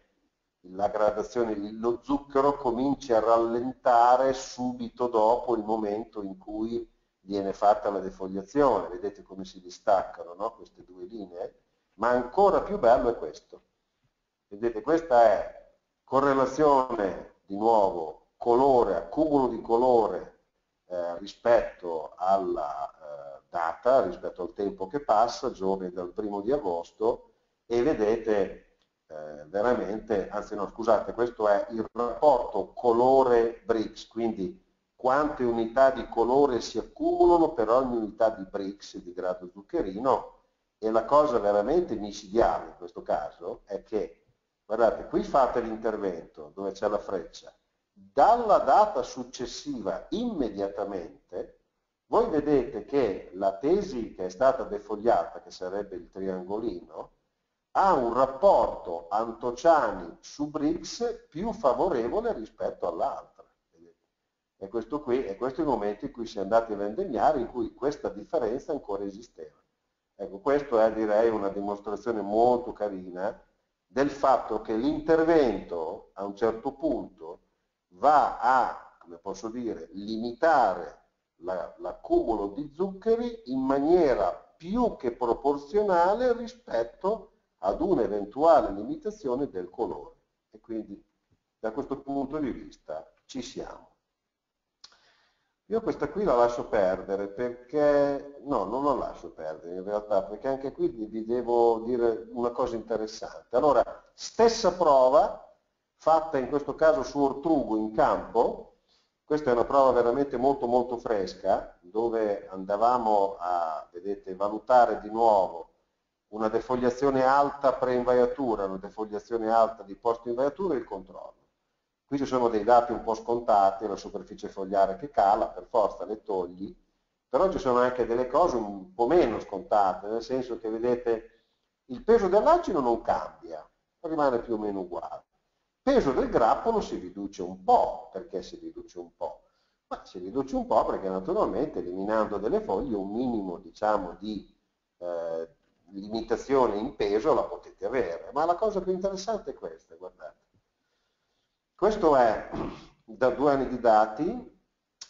la gradazione, lo zucchero comincia a rallentare subito dopo il momento in cui viene fatta la defogliazione. Vedete come si distaccano, no? Queste due linee. Ma ancora più bello è questo. Vedete, questa è correlazione, di nuovo, colore, accumulo di colore rispetto alla data, rispetto al tempo che passa, giorni dal 1° di agosto, e vedete veramente, anzi no, scusate, questo è il rapporto colore brix, quindi quante unità di colore si accumulano per ogni unità di brix di grado zuccherino. E la cosa veramente micidiale in questo caso è che, guardate, qui fate l'intervento dove c'è la freccia, dalla data successiva immediatamente voi vedete che la tesi che è stata defogliata, che sarebbe il triangolino, ha un rapporto antociani su brix più favorevole rispetto all'altra. E questo qui è questo il momento in cui si è andati a vendegnare, in cui questa differenza ancora esisteva. Ecco, questo è, direi, una dimostrazione molto carina del fatto che l'intervento a un certo punto va a, come posso dire, limitare l'accumulo di zuccheri in maniera più che proporzionale rispetto ad un'eventuale limitazione del colore. E quindi da questo punto di vista ci siamo. Io questa qui la lascio perdere perché, no, non la lascio perdere in realtà, perché anche qui vi devo dire una cosa interessante. Allora, stessa prova fatta in questo caso su Ortrugo in campo. Questa è una prova veramente molto molto fresca, dove andavamo a, vedete, valutare di nuovo una defogliazione alta pre-invaiatura, una defogliazione alta di post-invaiatura e il controllo. Qui ci sono dei dati un po' scontati, la superficie fogliare che cala, per forza le togli, però ci sono anche delle cose un po' meno scontate, nel senso che, vedete, il peso dell'acino non cambia, rimane più o meno uguale. Il peso del grappolo si riduce un po', perché si riduce un po'? Ma si riduce un po' perché naturalmente eliminando delle foglie un minimo, diciamo, di limitazione in peso la potete avere. Ma la cosa più interessante è questa, guardate. Questo è da 2 anni di dati.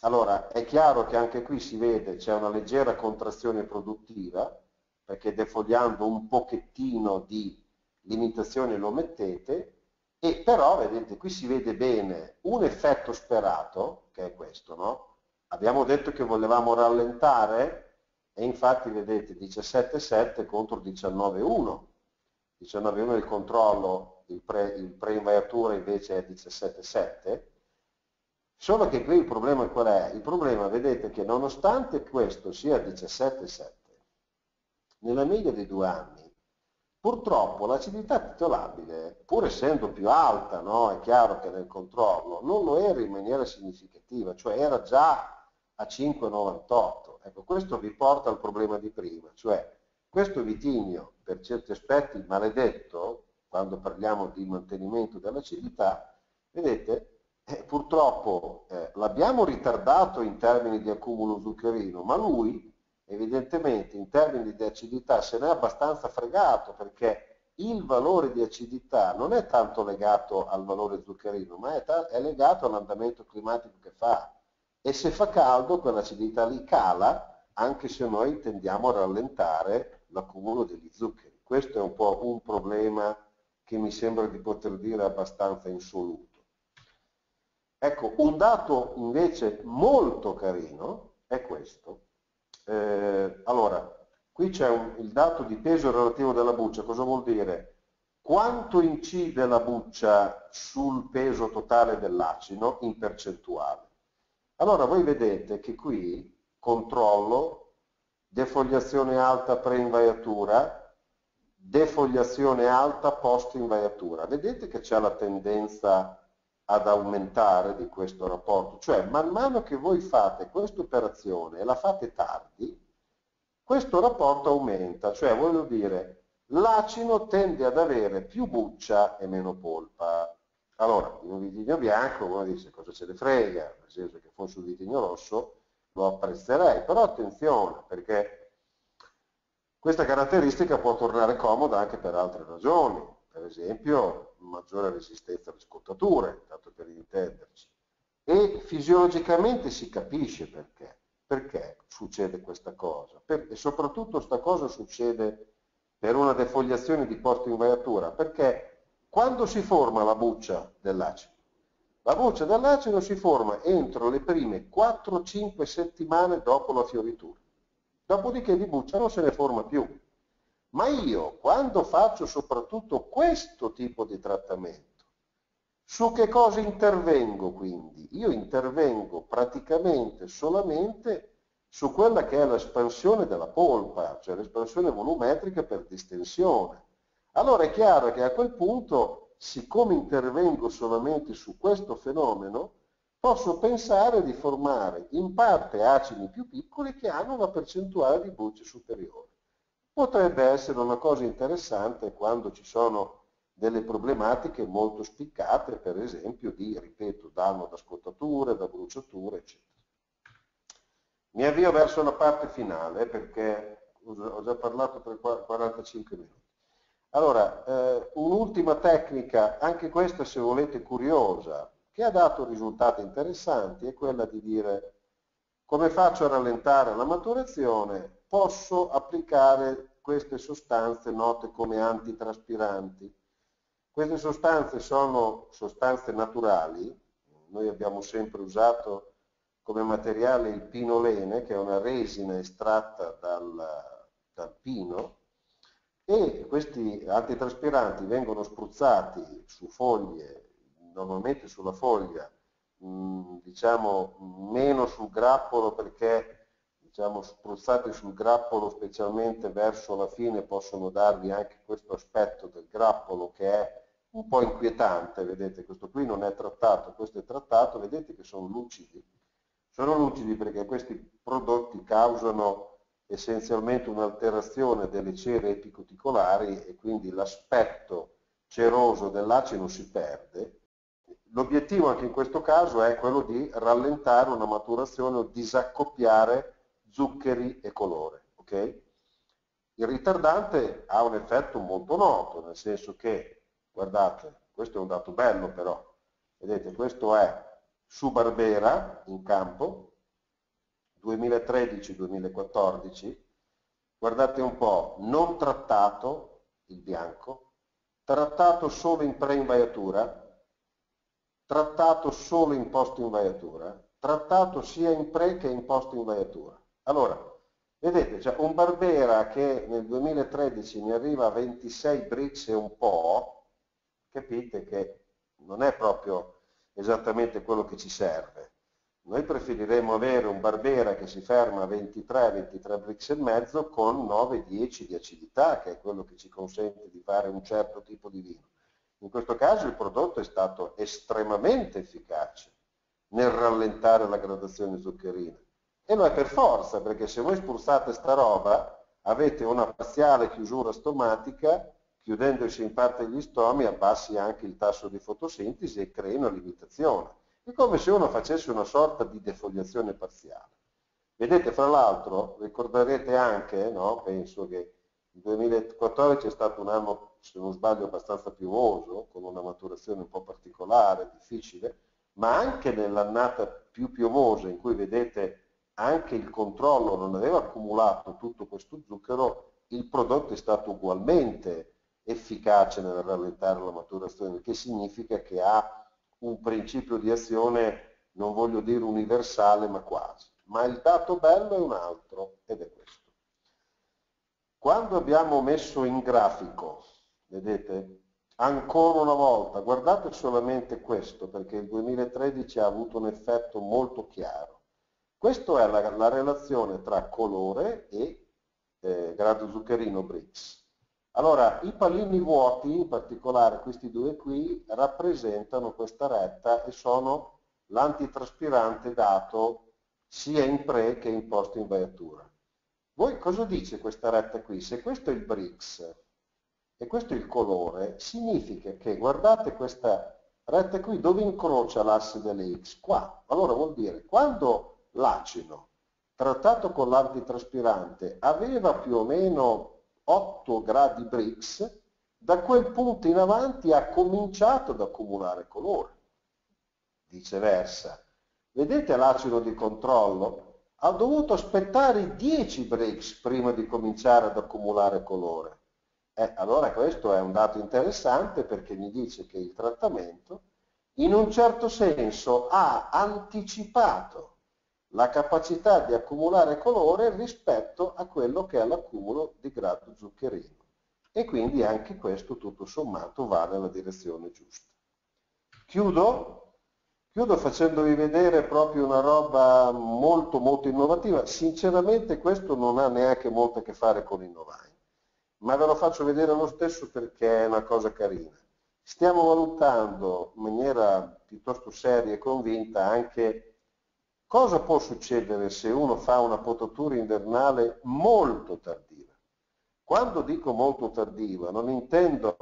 Allora è chiaro che anche qui si vede c'è una leggera contrazione produttiva, perché defogliando un pochettino di limitazione lo mettete, e però vedete qui si vede bene un effetto sperato, che è questo, no? Abbiamo detto che volevamo rallentare e infatti vedete 17,7 contro 19,1. 19,1 è il controllo, il pre-invaiatura invece è 17,7. Solo che qui il problema qual è? Il problema, vedete, che nonostante questo sia 17,7, nella media dei 2 anni, purtroppo l'acidità titolabile, pur essendo più alta, no, è chiaro che nel controllo, non lo era in maniera significativa, cioè era già a 5,98. Ecco, questo vi porta al problema di prima, cioè questo vitigno, per certi aspetti maledetto, quando parliamo di mantenimento dell'acidità, vedete, purtroppo l'abbiamo ritardato in termini di accumulo zuccherino, ma lui evidentemente in termini di acidità se n'è abbastanza fregato, perché il valore di acidità non è tanto legato al valore zuccherino, ma è legato all'andamento climatico che fa, e se fa caldo quell'acidità lì cala, anche se noi tendiamo a rallentare l'accumulo degli zuccheri. Questo è un po' un problema che mi sembra di poter dire abbastanza insoluto. Ecco, un dato invece molto carino è questo. Allora, qui c'è il dato di peso relativo della buccia. Cosa vuol dire? Quanto incide la buccia sul peso totale dell'acino in percentuale? Allora, voi vedete che qui controllo, defogliazione alta pre-invaiatura, defogliazione alta post-invaiatura. Vedete che c'è la tendenza ad aumentare di questo rapporto, cioè man mano che voi fate questa operazione e la fate tardi, questo rapporto aumenta, cioè voglio dire l'acino tende ad avere più buccia e meno polpa. Allora in un vitigno bianco uno dice cosa ce ne frega, nel senso che fosse un vitigno rosso lo apprezzerei, però attenzione, perché questa caratteristica può tornare comoda anche per altre ragioni, per esempio maggiore resistenza alle scottature, tanto per intenderci, e fisiologicamente si capisce perché, succede questa cosa, e soprattutto sta cosa succede per una defogliazione di post-invaiatura, perché quando si forma la buccia dell'acino? La buccia dell'acino si forma entro le prime 4-5 settimane dopo la fioritura, dopodiché di buccia non se ne forma più. Ma io, quando faccio soprattutto questo tipo di trattamento, su che cosa intervengo quindi? Io intervengo praticamente solamente su quella che è l'espansione della polpa, cioè l'espansione volumetrica per distensione. Allora è chiaro che a quel punto, siccome intervengo solamente su questo fenomeno, posso pensare di formare in parte acini più piccoli che hanno una percentuale di bucce superiore. Potrebbe essere una cosa interessante quando ci sono delle problematiche molto spiccate, per esempio di, ripeto, danno da scottature, da bruciature, eccetera. Mi avvio verso la parte finale perché ho già parlato per 45 minuti. Allora, un'ultima tecnica, anche questa se volete curiosa, che ha dato risultati interessanti, è quella di dire come faccio a rallentare la maturazione. Posso applicare queste sostanze note come antitraspiranti. Queste sostanze sono sostanze naturali, noi abbiamo sempre usato come materiale il pinolene, che è una resina estratta dal pino, e questi antitraspiranti vengono spruzzati su foglie, normalmente sulla foglia, diciamo meno sul grappolo, perché spruzzati sul grappolo specialmente verso la fine possono darvi anche questo aspetto del grappolo che è un po' inquietante, vedete, questo qui non è trattato, questo è trattato, vedete che sono lucidi perché questi prodotti causano essenzialmente un'alterazione delle cere epicuticolari e quindi l'aspetto ceroso dell'acino si perde, L'obiettivo anche in questo caso è quello di rallentare una maturazione o disaccoppiare zuccheri e colore. Okay? Il ritardante ha un effetto molto noto, nel senso che, guardate, questo è un dato bello però, vedete, questo è su Barbera in campo, 2013-2014, guardate un po', non trattato il bianco, trattato solo in pre-invaiatura, trattato solo in post-invaiatura, trattato sia in pre che in post-invaiatura. Allora, vedete, cioè un Barbera che nel 2013 mi arriva a 26 bricks e un po', capite che non è proprio esattamente quello che ci serve. Noi preferiremo avere un Barbera che si ferma a 23 bricks e mezzo con 9-10 di acidità, che è quello che ci consente di fare un certo tipo di vino. In questo caso il prodotto è stato estremamente efficace nel rallentare la gradazione zuccherina. E lo è per forza, perché se voi spruzzate sta roba avete una parziale chiusura stomatica, chiudendosi in parte gli stomi abbassi anche il tasso di fotosintesi e crei una limitazione. È come se uno facesse una sorta di defoliazione parziale. Vedete, fra l'altro, ricorderete anche, no? Penso che il 2014 è stato un anno, se non sbaglio, abbastanza piovoso, con una maturazione un po' particolare, difficile, ma anche nell'annata più piovosa, in cui vedete anche il controllo non aveva accumulato tutto questo zucchero, il prodotto è stato ugualmente efficace nel rallentare la maturazione, che significa che ha un principio di azione, non voglio dire universale, ma quasi. Ma il dato bello è un altro, ed è questo. Quando abbiamo messo in grafico, vedete, ancora una volta, guardate solamente questo, perché il 2013 ha avuto un effetto molto chiaro. Questa è la relazione tra colore e grado zuccherino Brix. Allora, i pallini vuoti, in particolare questi due qui, rappresentano questa retta e sono l'antitraspirante dato sia in pre che in post invaiatura. Voi cosa dice questa retta qui? Se questo è il Brix, e questo è il colore, significa che, guardate questa retta qui, dove incrocia l'asse delle X? Qua. Allora vuol dire, quando l'acino, trattato con l'antitraspirante, aveva più o meno 8 gradi Brix, da quel punto in avanti ha cominciato ad accumulare colore. Viceversa. Vedete l'acido di controllo? Ha dovuto aspettare 10 Brix prima di cominciare ad accumulare colore. Allora questo è un dato interessante, perché mi dice che il trattamento in un certo senso ha anticipato la capacità di accumulare colore rispetto a quello che è l'accumulo di grado zuccherino, e quindi anche questo tutto sommato va nella direzione giusta. Chiudo facendovi vedere proprio una roba molto molto innovativa. Sinceramente questo non ha neanche molto a che fare con Innovine, ma ve lo faccio vedere lo stesso perché è una cosa carina. Stiamo valutando in maniera piuttosto seria e convinta anche cosa può succedere se uno fa una potatura invernale molto tardiva. Quando dico molto tardiva non intendo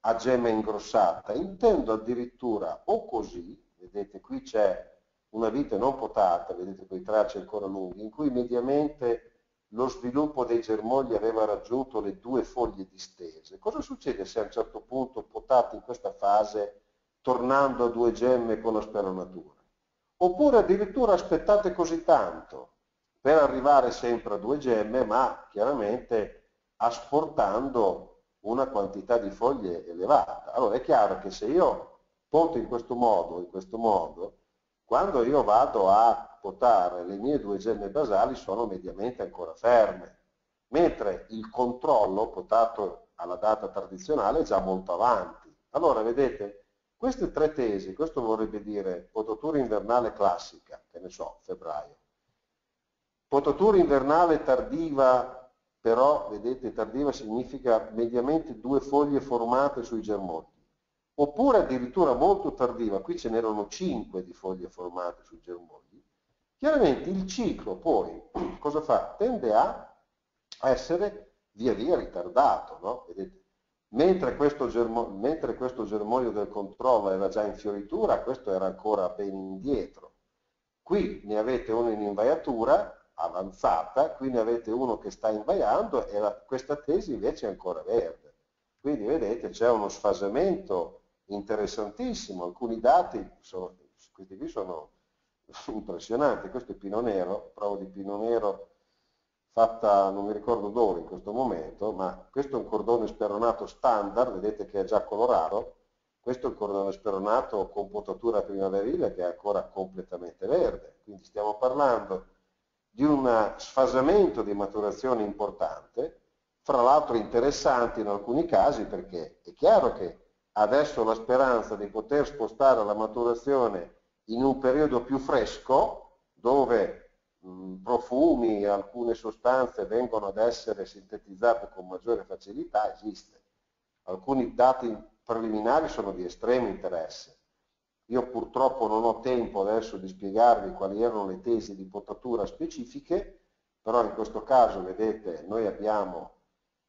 a gemma ingrossata, intendo addirittura o così, vedete qui c'è una vite non potata, vedete quei tracci ancora lunghi, in cui mediamente lo sviluppo dei germogli aveva raggiunto le 2 foglie distese. Cosa succede se a un certo punto potate in questa fase, tornando a 2 gemme con la speronatura? Oppure addirittura aspettate così tanto per arrivare sempre a 2 gemme, ma chiaramente asportando una quantità di foglie elevata. Allora è chiaro che se io poto in questo modo, quando io vado a potare, le mie 2 gemme basali sono mediamente ancora ferme, mentre il controllo potato alla data tradizionale è già molto avanti. Allora vedete, queste 3 tesi, questo vorrebbe dire potatura invernale classica, che ne so, febbraio, potatura invernale tardiva, però vedete tardiva significa mediamente 2 foglie formate sui germogli, oppure addirittura molto tardiva, qui ce n'erano 5 di foglie formate sui germogli. Chiaramente il ciclo poi, cosa fa? Tende a essere via via ritardato, no? Vedete? Mentre questo germoglio del controllo era già in fioritura, questo era ancora ben indietro. Qui ne avete uno in invaiatura avanzata, qui ne avete uno che sta invaiando e questa tesi invece è ancora verde. Quindi vedete c'è uno sfasamento interessantissimo, alcuni dati, questi qui sono impressionanti. Questo è Pinot Nero, prova di Pinot Nero fatta non mi ricordo dove in questo momento, ma questo è un cordone speronato standard, vedete che è già colorato, questo è un cordone speronato con potatura primaverile che è ancora completamente verde, quindi stiamo parlando di un sfasamento di maturazione importante, fra l'altro interessante in alcuni casi perché è chiaro che adesso la speranza di poter spostare la maturazione in un periodo più fresco, dove profumi, alcune sostanze vengono ad essere sintetizzate con maggiore facilità, esiste. Alcuni dati preliminari sono di estremo interesse. Io purtroppo non ho tempo adesso di spiegarvi quali erano le tesi di potatura specifiche, però in questo caso vedete noi abbiamo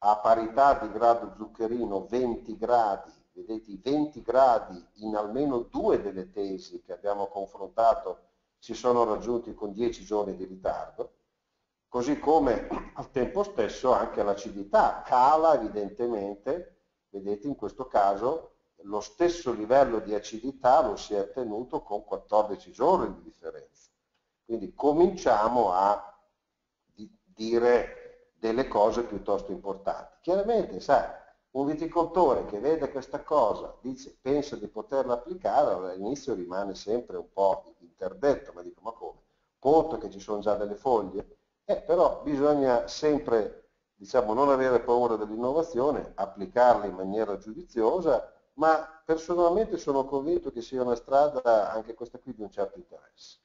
a parità di grado zuccherino 20 gradi, vedete i 20 gradi in almeno due delle tesi che abbiamo confrontato si sono raggiunti con 10 giorni di ritardo, così come al tempo stesso anche l'acidità cala evidentemente, vedete in questo caso lo stesso livello di acidità lo si è ottenuto con 14 giorni di differenza. Quindi cominciamo a dire delle cose piuttosto importanti. Chiaramente, sai, un viticoltore che vede questa cosa, dice, pensa di poterla applicare, all'inizio rimane sempre un po' interdetto, ma dico, ma come? Conto che ci sono già delle foglie? Però bisogna sempre, diciamo, non avere paura dell'innovazione, applicarla in maniera giudiziosa, ma personalmente sono convinto che sia una strada, anche questa qui, di un certo interesse.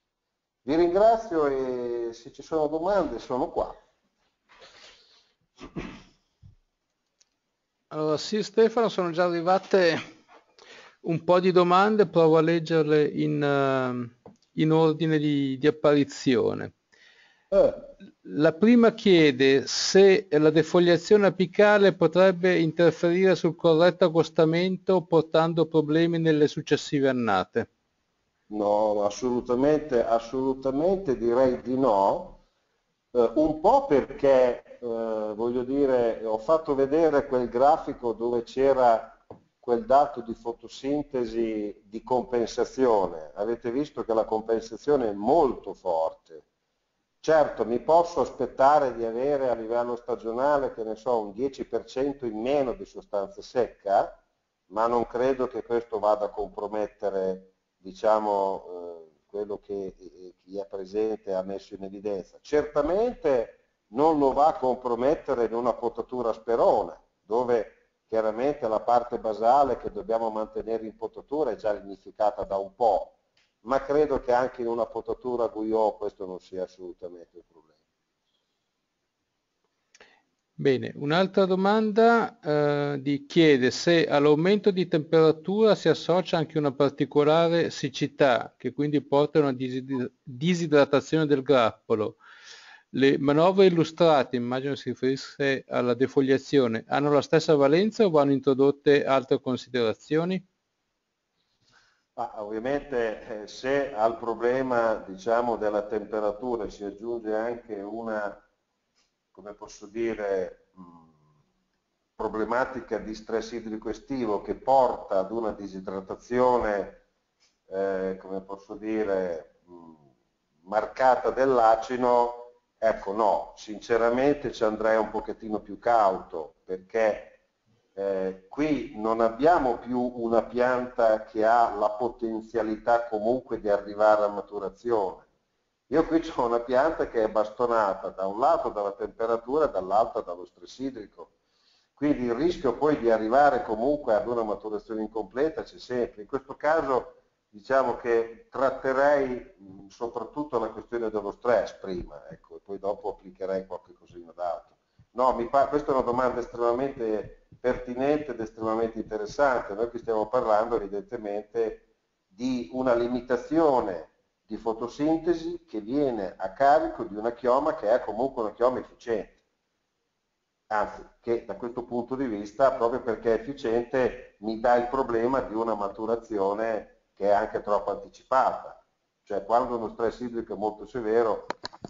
Vi ringrazio e se ci sono domande sono qua. Allora, sì Stefano, sono già arrivate un po' di domande, provo a leggerle in ordine di apparizione. La prima chiede se la defoliazione apicale potrebbe interferire sul corretto accostamento portando problemi nelle successive annate. No, assolutamente, assolutamente direi di no. Un po' perché, voglio dire, ho fatto vedere quel grafico dove c'era quel dato di fotosintesi di compensazione. Avete visto che la compensazione è molto forte. Certo, mi posso aspettare di avere a livello stagionale, che ne so, un 10% in meno di sostanza secca, ma non credo che questo vada a compromettere, diciamo, quello che chi è presente ha messo in evidenza. Certamente non lo va a compromettere in una potatura sperona, dove chiaramente la parte basale che dobbiamo mantenere in potatura è già lignificata da un po', ma credo che anche in una potatura Guyot questo non sia assolutamente un problema. Bene, un'altra domanda chiede se all'aumento di temperatura si associa anche una particolare siccità che quindi porta a una disidratazione del grappolo. Le manovre illustrate, immagino si riferisse alla defoliazione, hanno la stessa valenza o vanno introdotte altre considerazioni? Ovviamente se al problema, diciamo, della temperatura si aggiunge anche una, come posso dire, problematica di stress idrico estivo che porta ad una disidratazione, come posso dire, marcata dell'acino, ecco no, sinceramente ci andrei un pochettino più cauto, perché qui non abbiamo più una pianta che ha la potenzialità comunque di arrivare a maturazione. Io qui ho una pianta che è bastonata da un lato dalla temperatura e dall'altro dallo stress idrico, quindi il rischio poi di arrivare comunque ad una maturazione incompleta c'è sempre. In questo caso diciamo che tratterei soprattutto la questione dello stress prima, ecco, e poi dopo applicherei qualche cosino d'altro. No, questa è una domanda estremamente pertinente ed estremamente interessante. Noi qui stiamo parlando evidentemente di una limitazione di fotosintesi che viene a carico di una chioma che è comunque una chioma efficiente. anzi che da questo punto di vista, proprio perché è efficiente, mi dà il problema di una maturazione che è anche troppo anticipata, cioè quando uno stress idrico è molto severo,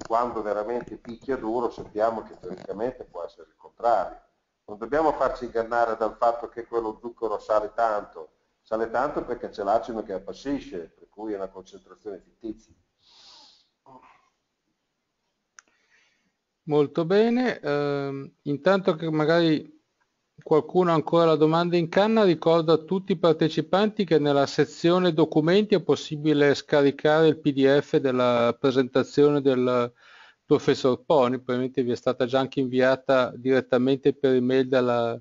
quando veramente picchia duro, sappiamo che teoricamente può essere il contrario. Non dobbiamo farci ingannare dal fatto che quello zucchero sale tanto perché c'è l'acino che appassisce, per cui è una concentrazione fittizia. Molto bene, intanto che magari qualcuno ha ancora la domanda in canna, ricordo a tutti i partecipanti che nella sezione documenti è possibile scaricare il PDF della presentazione del professor Poni, probabilmente vi è stata già anche inviata direttamente per email dalla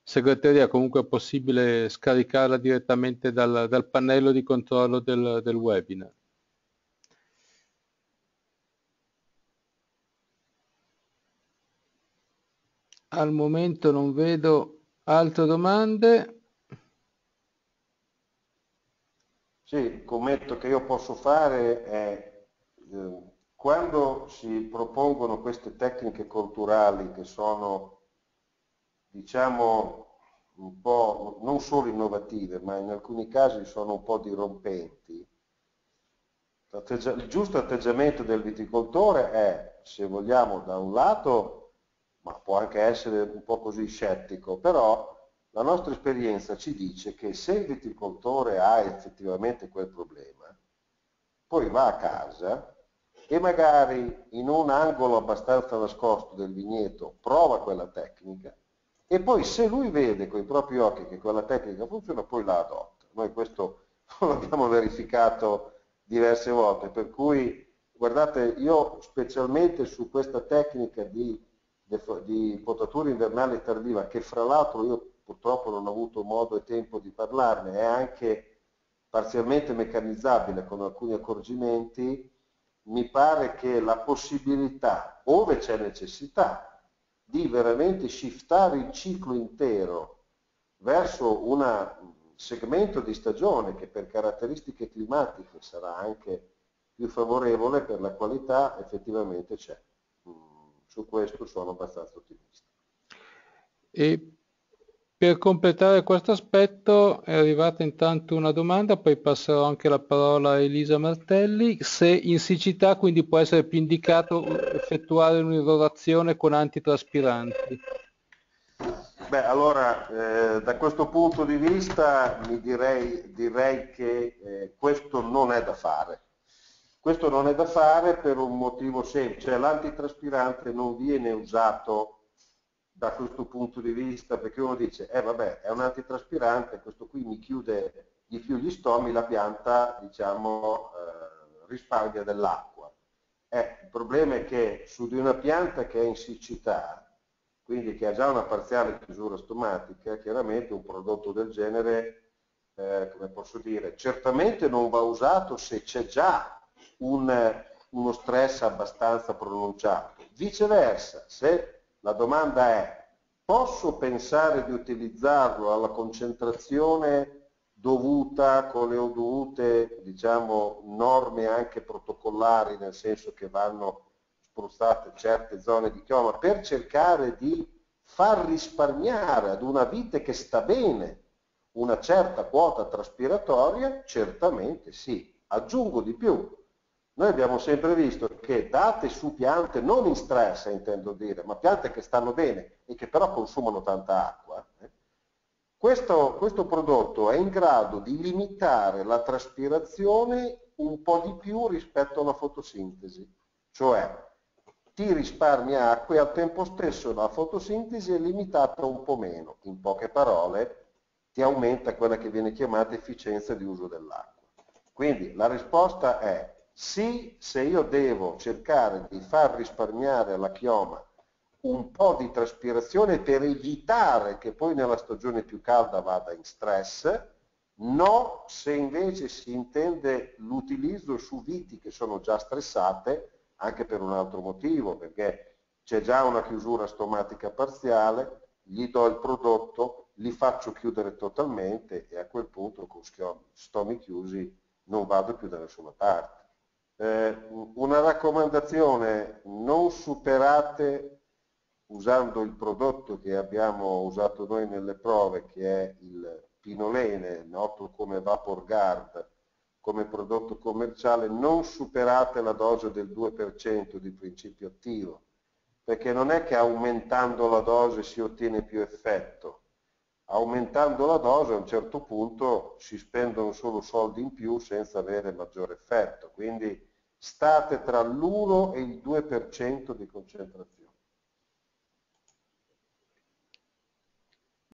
segreteria, comunque è possibile scaricarla direttamente dal pannello di controllo del webinar. Al momento non vedo altre domande. Sì, il commento che io posso fare è quando si propongono queste tecniche culturali che sono, diciamo, un po' non solo innovative, ma in alcuni casi sono un po' dirompenti, il giusto atteggiamento del viticoltore è, se vogliamo, da un lato, ma può anche essere un po' così scettico, però la nostra esperienza ci dice che se il viticoltore ha effettivamente quel problema, poi va a casa e magari in un angolo abbastanza nascosto del vigneto prova quella tecnica e poi se lui vede con i propri occhi che quella tecnica funziona, poi la adotta. Noi questo lo abbiamo verificato diverse volte, per cui guardate, io specialmente su questa tecnica di potatura invernale tardiva, che fra l'altro io purtroppo non ho avuto modo e tempo di parlarne, è anche parzialmente meccanizzabile con alcuni accorgimenti, mi pare che la possibilità, ove c'è necessità, di veramente shiftare il ciclo intero verso un segmento di stagione che per caratteristiche climatiche sarà anche più favorevole per la qualità, effettivamente c'è. Su questo sono abbastanza ottimista. E per completare questo aspetto è arrivata intanto una domanda, poi passerò anche la parola a Elisa Martelli, se in siccità quindi può essere più indicato effettuare un'irrorazione con antitraspiranti. Beh, allora da questo punto di vista mi direi che questo non è da fare. Questo non è da fare per un motivo semplice, cioè l'antitraspirante non viene usato da questo punto di vista, perché uno dice, vabbè, è un antitraspirante, questo qui mi chiude di più gli stomi, la pianta, diciamo, risparmia dell'acqua. Il problema è che su di una pianta che è in siccità, quindi che ha già una parziale chiusura stomatica, chiaramente un prodotto del genere, come posso dire, certamente non va usato se c'è già uno stress abbastanza pronunciato. Viceversa, se la domanda è, posso pensare di utilizzarlo alla concentrazione dovuta con le dovute, diciamo, norme anche protocollari, nel senso che vanno spruzzate certe zone di chioma, per cercare di far risparmiare ad una vite che sta bene una certa quota traspiratoria, certamente sì. Aggiungo di più. Noi abbiamo sempre visto che date su piante non in stress, intendo dire, ma piante che stanno bene e che però consumano tanta acqua, questo prodotto è in grado di limitare la traspirazione un po' di più rispetto alla fotosintesi, cioè ti risparmia acqua e al tempo stesso la fotosintesi è limitata un po' meno, in poche parole ti aumenta quella che viene chiamata efficienza di uso dell'acqua. Quindi la risposta è sì, se io devo cercare di far risparmiare alla chioma un po' di traspirazione per evitare che poi nella stagione più calda vada in stress, no se invece si intende l'utilizzo su viti che sono già stressate, anche per un altro motivo, perché c'è già una chiusura stomatica parziale, gli do il prodotto, li faccio chiudere totalmente e a quel punto con stomi chiusi non vado più da nessuna parte. Una raccomandazione, non superate usando il prodotto che abbiamo usato noi nelle prove, che è il Pinolene, noto come VaporGuard, come prodotto commerciale, non superate la dose del 2% di principio attivo, perché non è che aumentando la dose si ottiene più effetto. Aumentando la dose a un certo punto si spendono solo soldi in più senza avere maggiore effetto, quindi state tra l'1 e il 2% di concentrazione.